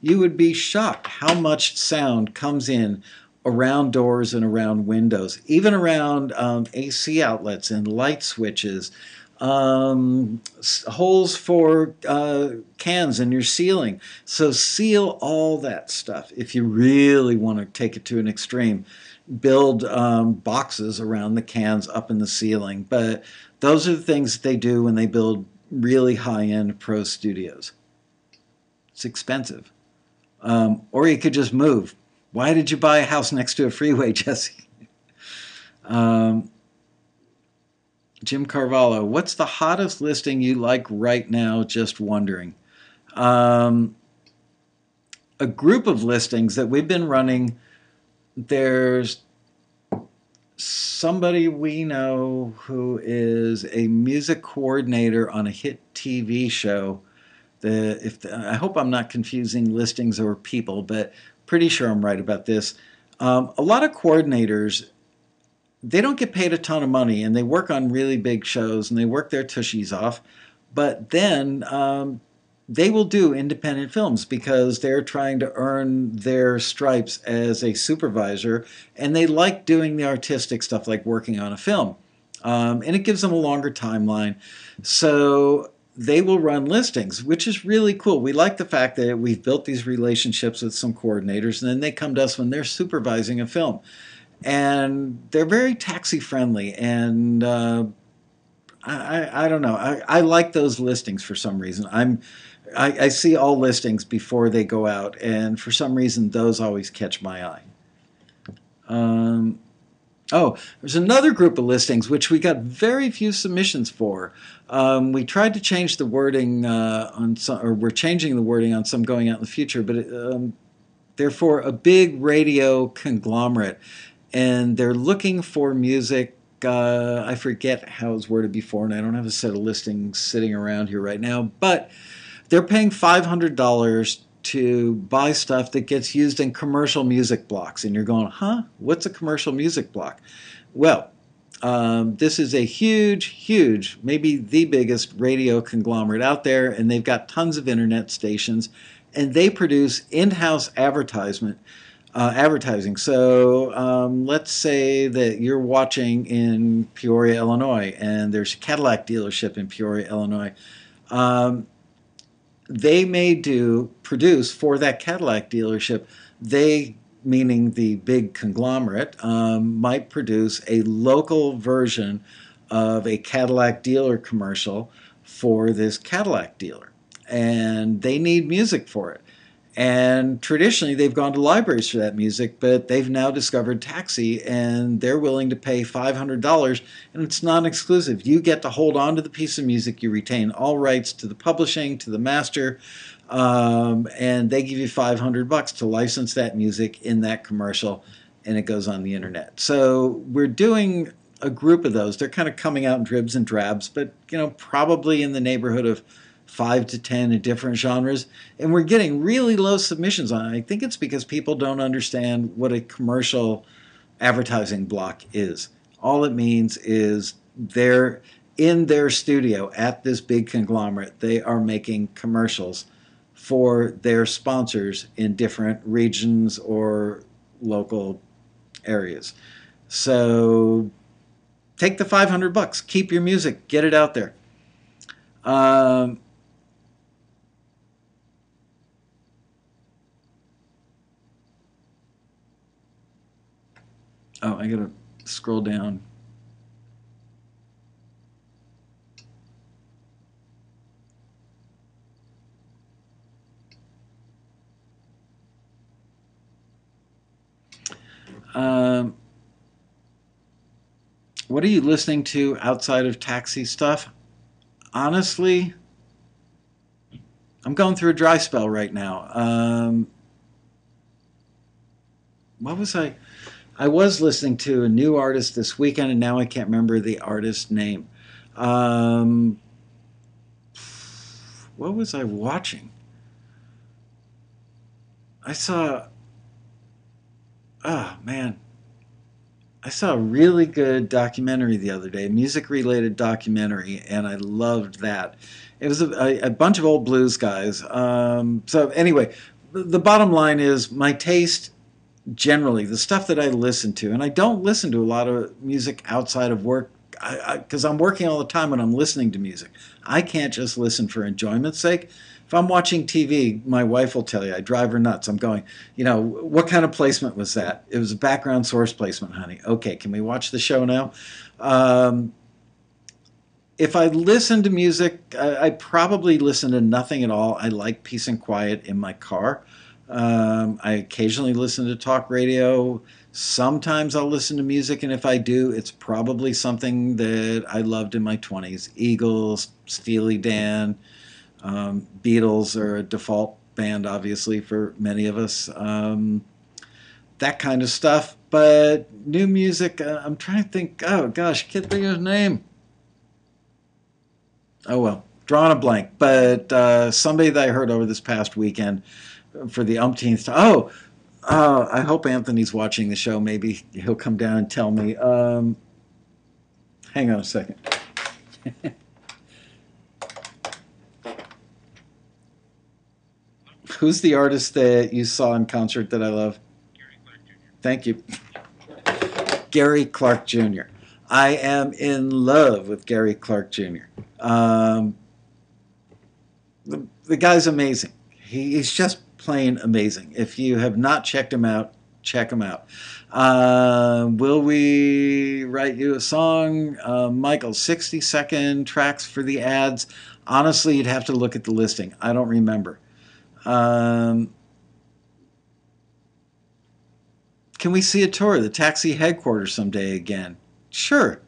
You would be shocked how much sound comes in around doors and around windows, even around um, A C outlets and light switches, um, holes for uh, cans in your ceiling. So seal all that stuff if you really want to take it to an extreme. Build um, boxes around the cans up in the ceiling. But those are the things that they do when they build really high-end pro studios. It's expensive. Um, or you could just move. Why did you buy a house next to a freeway, Jesse? um, Jim Carvalho, what's the hottest listing you like right now? Just wondering. Um, a group of listings that we've been running. There's somebody we know who is a music coordinator on a hit T V show. The, if the, I hope I'm not confusing listings or people, but pretty sure I'm right about this. Um, a lot of coordinators, they don't get paid a ton of money, and they work on really big shows, and they work their tushies off. But then um, they will do independent films because they're trying to earn their stripes as a supervisor, and they like doing the artistic stuff like working on a film. Um, and it gives them a longer timeline. So they will run listings, which is really cool. We like the fact that we've built these relationships with some coordinators, and then they come to us when they're supervising a film. And they're very taxi-friendly, and uh, I, I, I don't know. I, I like those listings for some reason. I'm, I, I see all listings before they go out, and for some reason those always catch my eye. Um, oh, there's another group of listings which we got very few submissions for. Um, we tried to change the wording uh, on some, or we're changing the wording on some going out in the future, but it, um, they're for a big radio conglomerate, and they're looking for music. Uh, I forget how it was worded before, and I don't have a set of listings sitting around here right now, but they're paying five hundred dollars to buy stuff that gets used in commercial music blocks. And you're going, huh? What's a commercial music block? Well, um, this is a huge, huge, maybe the biggest radio conglomerate out there, and they've got tons of internet stations, and they produce in-house advertisement, uh, advertising. So um, let's say that you're watching in Peoria, Illinois, and there's a Cadillac dealership in Peoria, Illinois. Um, They may do produce for that Cadillac dealership. They, meaning the big conglomerate, um, might produce a local version of a Cadillac dealer commercial for this Cadillac dealer, and they need music for it. And traditionally, they've gone to libraries for that music, but they've now discovered Taxi, and they're willing to pay five hundred dollars, and it's non-exclusive. You get to hold on to the piece of music. You retain all rights to the publishing, to the master, um, and they give you five hundred bucks to license that music in that commercial, and it goes on the internet. So we're doing a group of those. They're kind of coming out in dribs and drabs, but you know, probably in the neighborhood of five to ten in different genres, and we're getting really low submissions on it. I think it's because people don't understand what a commercial advertising block is. All it means is they're in their studio at this big conglomerate. They are making commercials for their sponsors in different regions or local areas. So take the five hundred bucks, keep your music, get it out there. Um, Oh, I gotta scroll down. Um, what are you listening to outside of Taxi stuff? Honestly, I'm going through a dry spell right now. Um, what was I... I was listening to a new artist this weekend, and now I can't remember the artist's name. Um, what was I watching? I saw... Oh, man. I saw a really good documentary the other day, a music-related documentary, and I loved that. It was a, a bunch of old blues guys. Um, so anyway, the bottom line is my taste... Generally, the stuff that I listen to, and I don't listen to a lot of music outside of work because I'm working all the time and I'm listening to music. I can't just listen for enjoyment's sake. If I'm watching T V, my wife will tell you, I drive her nuts. I'm going, you know, what kind of placement was that? It was a background source placement, honey. Okay, can we watch the show now? Um, if I listen to music, I, I probably listen to nothing at all. I like peace and quiet in my car. Um, I occasionally listen to talk radio. Sometimes I'll listen to music, and if I do, it's probably something that I loved in my twenties. Eagles, Steely Dan, um, Beatles are a default band, obviously, for many of us. Um, that kind of stuff. But new music, uh, I'm trying to think. Oh, gosh, can't think of his name. Oh, well, drawing a blank. But uh, somebody that I heard over this past weekend... for the umpteenth time. Oh, uh, I hope Anthony's watching the show. Maybe he'll come down and tell me. Um, hang on a second. Who's the artist that you saw in concert that I love? Gary Clark Junior Thank you. Gary Clark Junior I am in love with Gary Clark Junior Um, the, the guy's amazing. He, he's just plain amazing. If you have not checked him out, check him out. Uh, will we write you a song? Uh, Michael, sixty second tracks for the ads. Honestly, you'd have to look at the listing. I don't remember. Um, can we see a tour of the Taxi headquarters someday again? Sure.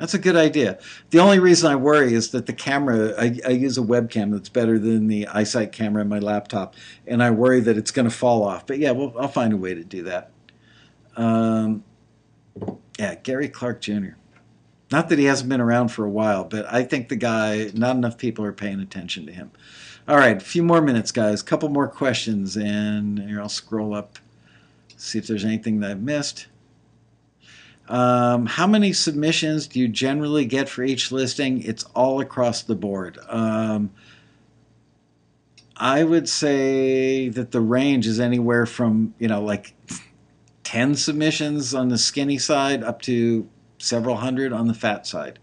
That's a good idea. The only reason I worry is that the camera, I, I use a webcam that's better than the iSight camera in my laptop, and I worry that it's going to fall off. But yeah, well, I'll find a way to do that. Um, yeah, Gary Clark Junior Not that he hasn't been around for a while, but I think the guy, not enough people are paying attention to him. All right, a few more minutes, guys. A couple more questions, and here I'll scroll up, see if there's anything that I've missed. Um, how many submissions do you generally get for each listing? It's all across the board. Um, I would say that the range is anywhere from, you know, like ten submissions on the skinny side up to several hundred on the fat side.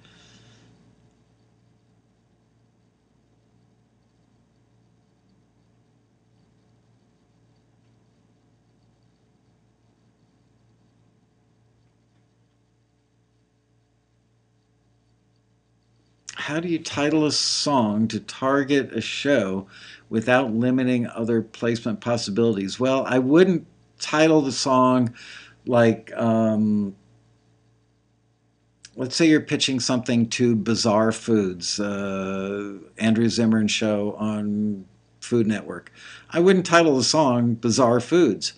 How do you title a song to target a show without limiting other placement possibilities? Well, I wouldn't title the song like, um, let's say you're pitching something to Bizarre Foods, uh, Andrew Zimmern's show on Food Network. I wouldn't title the song Bizarre Foods.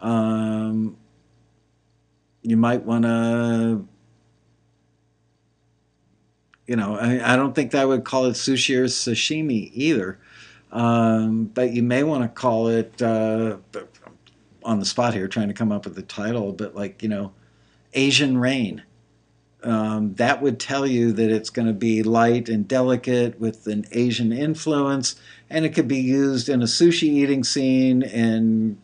Um, you might want to... You know, I, I don't think that I would call it Sushi or Sashimi either. Um, but you may want to call it, uh, on the spot here, trying to come up with the title, but like, you know, Asian Rain. Um, that would tell you that it's going to be light and delicate with an Asian influence, and it could be used in a sushi eating scene in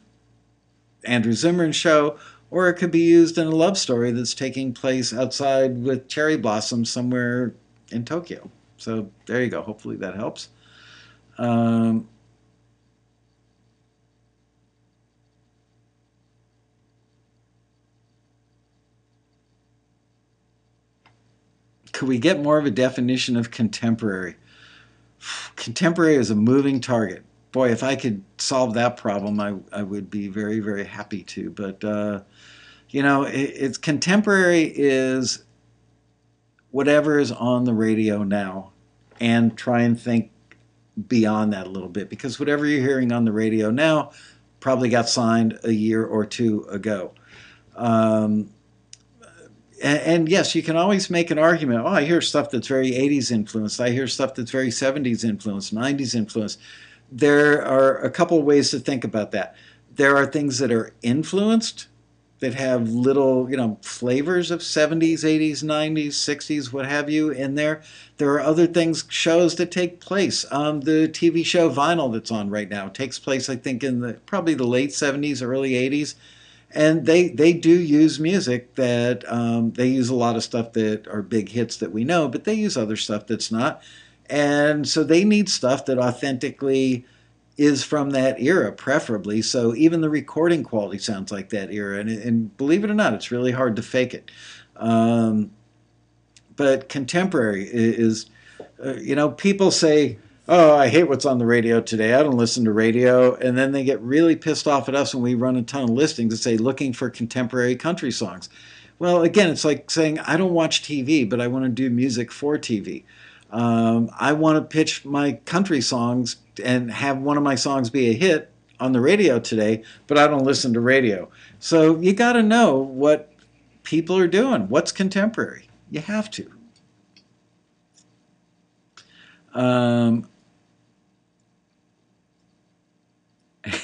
Andrew Zimmern's show, or it could be used in a love story that's taking place outside with cherry blossoms somewhere in Tokyo. So there you go. Hopefully that helps. Um, could we get more of a definition of contemporary? Contemporary is a moving target. Boy, if I could solve that problem, I, I would be very, very happy to. But, uh, you know, it, it's contemporary is whatever is on the radio now, and try and think beyond that a little bit, because whatever you're hearing on the radio now probably got signed a year or two ago. Um, and, and yes, you can always make an argument, oh, I hear stuff that's very eighties influenced, I hear stuff that's very seventies influenced, nineties influenced. There are a couple of ways to think about that. There are things that are influenced, that have little, you know, flavors of seventies, eighties, nineties, sixties, what have you in there. There are other things, shows that take place. Um, the T V show Vinyl that's on right now takes place, I think, in the probably the late seventies, early eighties. And they, they do use music that, um, they use a lot of stuff that are big hits that we know, but they use other stuff that's not. And so they need stuff that authentically is from that era, preferably. So even the recording quality sounds like that era. And, and believe it or not, it's really hard to fake it. Um, but contemporary is, uh, you know, people say, oh, I hate what's on the radio today. I don't listen to radio. And then they get really pissed off at us when we run a ton of listings that say looking for contemporary country songs. Well, again, it's like saying I don't watch T V, but I want to do music for T V. Um, I want to pitch my country songs and have one of my songs be a hit on the radio today, but I don't listen to radio. So you got to know what people are doing. What's contemporary? You have to. Um,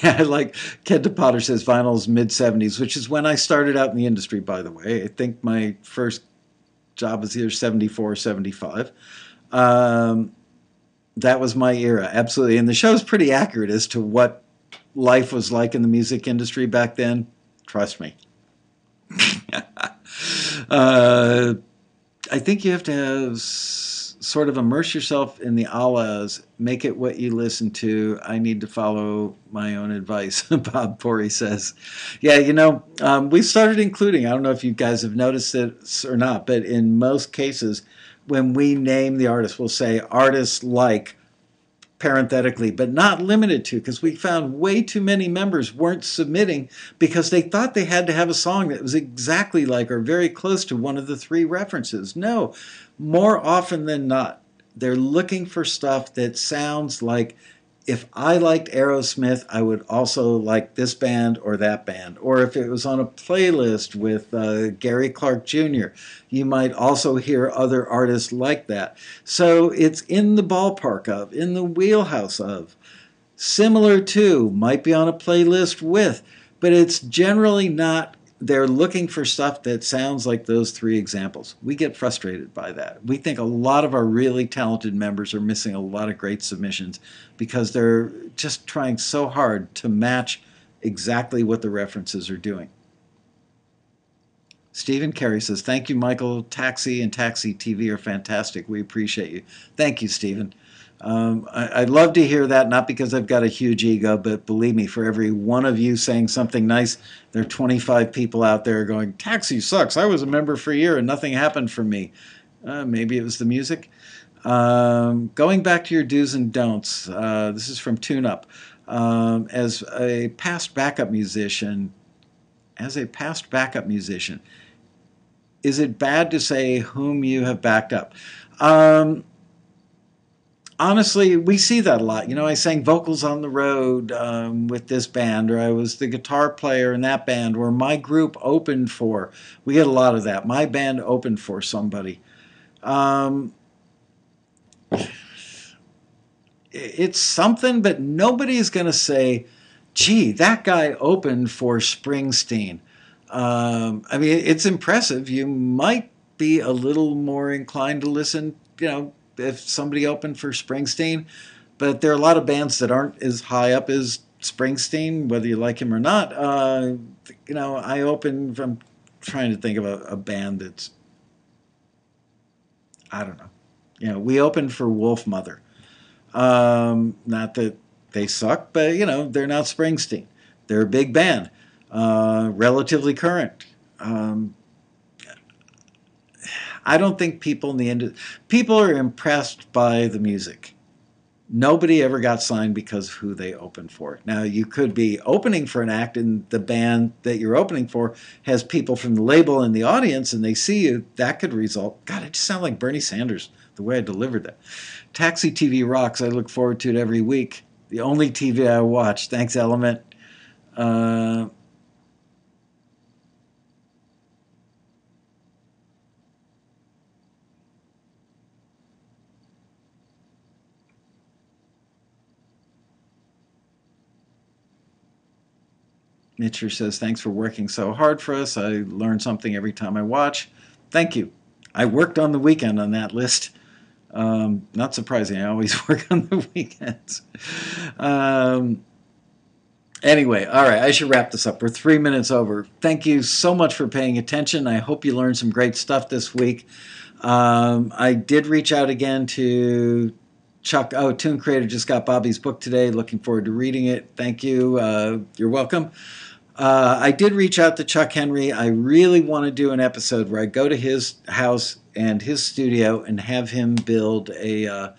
I like Ked De Potter says Vinyl's mid seventies, which is when I started out in the industry, by the way. I think my first job was either seventy-four or seventy-five. Um, that was my era, absolutely. And the show's pretty accurate as to what life was like in the music industry back then. Trust me. uh, I think you have to have sort of immerse yourself in the alas, make it what you listen to. I need to follow my own advice, Bob Pori says. Yeah, you know, um, we started including, I don't know if you guys have noticed it or not, but in most cases, when we name the artist, we'll say artists like, parenthetically, but not limited to, because we found way too many members weren't submitting because they thought they had to have a song that was exactly like or very close to one of the three references. No, more often than not, they're looking for stuff that sounds like, if I liked Aerosmith, I would also like this band or that band. Or if it was on a playlist with uh, Gary Clark Junior, you might also hear other artists like that. So it's in the ballpark of, in the wheelhouse of, similar to, might be on a playlist with, but it's generally not. They're looking for stuff that sounds like those three examples. We get frustrated by that. We think a lot of our really talented members are missing a lot of great submissions because they're just trying so hard to match exactly what the references are doing. Stephen Carey says, thank you, Michael. Taxi and Taxi T V are fantastic. We appreciate you. Thank you, Stephen. Um, I, I love to hear that, not because I've got a huge ego, but believe me, for every one of you saying something nice, there are twenty-five people out there going, Taxi sucks. I was a member for a year and nothing happened for me. Uh, maybe it was the music. Um, going back to your do's and don'ts, uh, this is from Tune Up. Um, as a past backup musician, as a past backup musician, is it bad to say whom you have backed up? Um... Honestly, we see that a lot. You know, I sang vocals on the road um, with this band, or I was the guitar player in that band, or my group opened for. We get a lot of that. My band opened for somebody. Um, it's something, but nobody's going to say, gee, that guy opened for Springsteen. Um, I mean, it's impressive. You might be a little more inclined to listen, you know, if somebody opened for Springsteen, but there are a lot of bands that aren't as high up as Springsteen, whether you like him or not. Uh, you know, I opened, I'm trying to think of a, a band that's, I don't know. You know, we opened for Wolf Mother. Um, not that they suck, but, you know, they're not Springsteen. They're a big band, uh, relatively current. Um, I don't think people in the industry, people are impressed by the music. Nobody ever got signed because of who they opened for. Now, you could be opening for an act and the band that you're opening for has people from the label in the audience and they see you. That could result. God, I just sound like Bernie Sanders, the way I delivered that. Taxi T V rocks. I look forward to it every week. The only T V I watch. Thanks, Element. Uh... Mitcher says, thanks for working so hard for us. I learn something every time I watch. Thank you. I worked on the weekend on that list. Um, not surprising. I always work on the weekends. Um, anyway, all right, I should wrap this up. We're three minutes over. Thank you so much for paying attention. I hope you learned some great stuff this week. Um, I did reach out again to Chuck. Oh, Tune Creator just got Bobby's book today. Looking forward to reading it. Thank you. Uh, you're welcome. Uh, I did reach out to Chuck Henry. I really want to do an episode where I go to his house and his studio and have him build a, uh,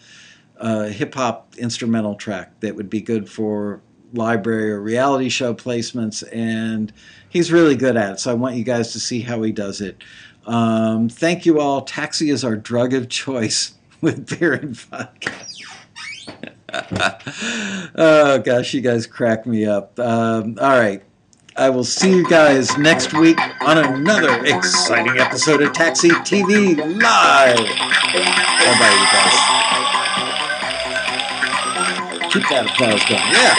a hip-hop instrumental track that would be good for library or reality show placements, and he's really good at it, so I want you guys to see how he does it. Um, thank you all. Taxi is our drug of choice with beer and vodka. Oh, gosh, you guys crack me up. Um, all right. I will see you guys next week on another exciting episode of Taxi T V Live. Bye-bye, you guys. Keep that applause going. Yeah.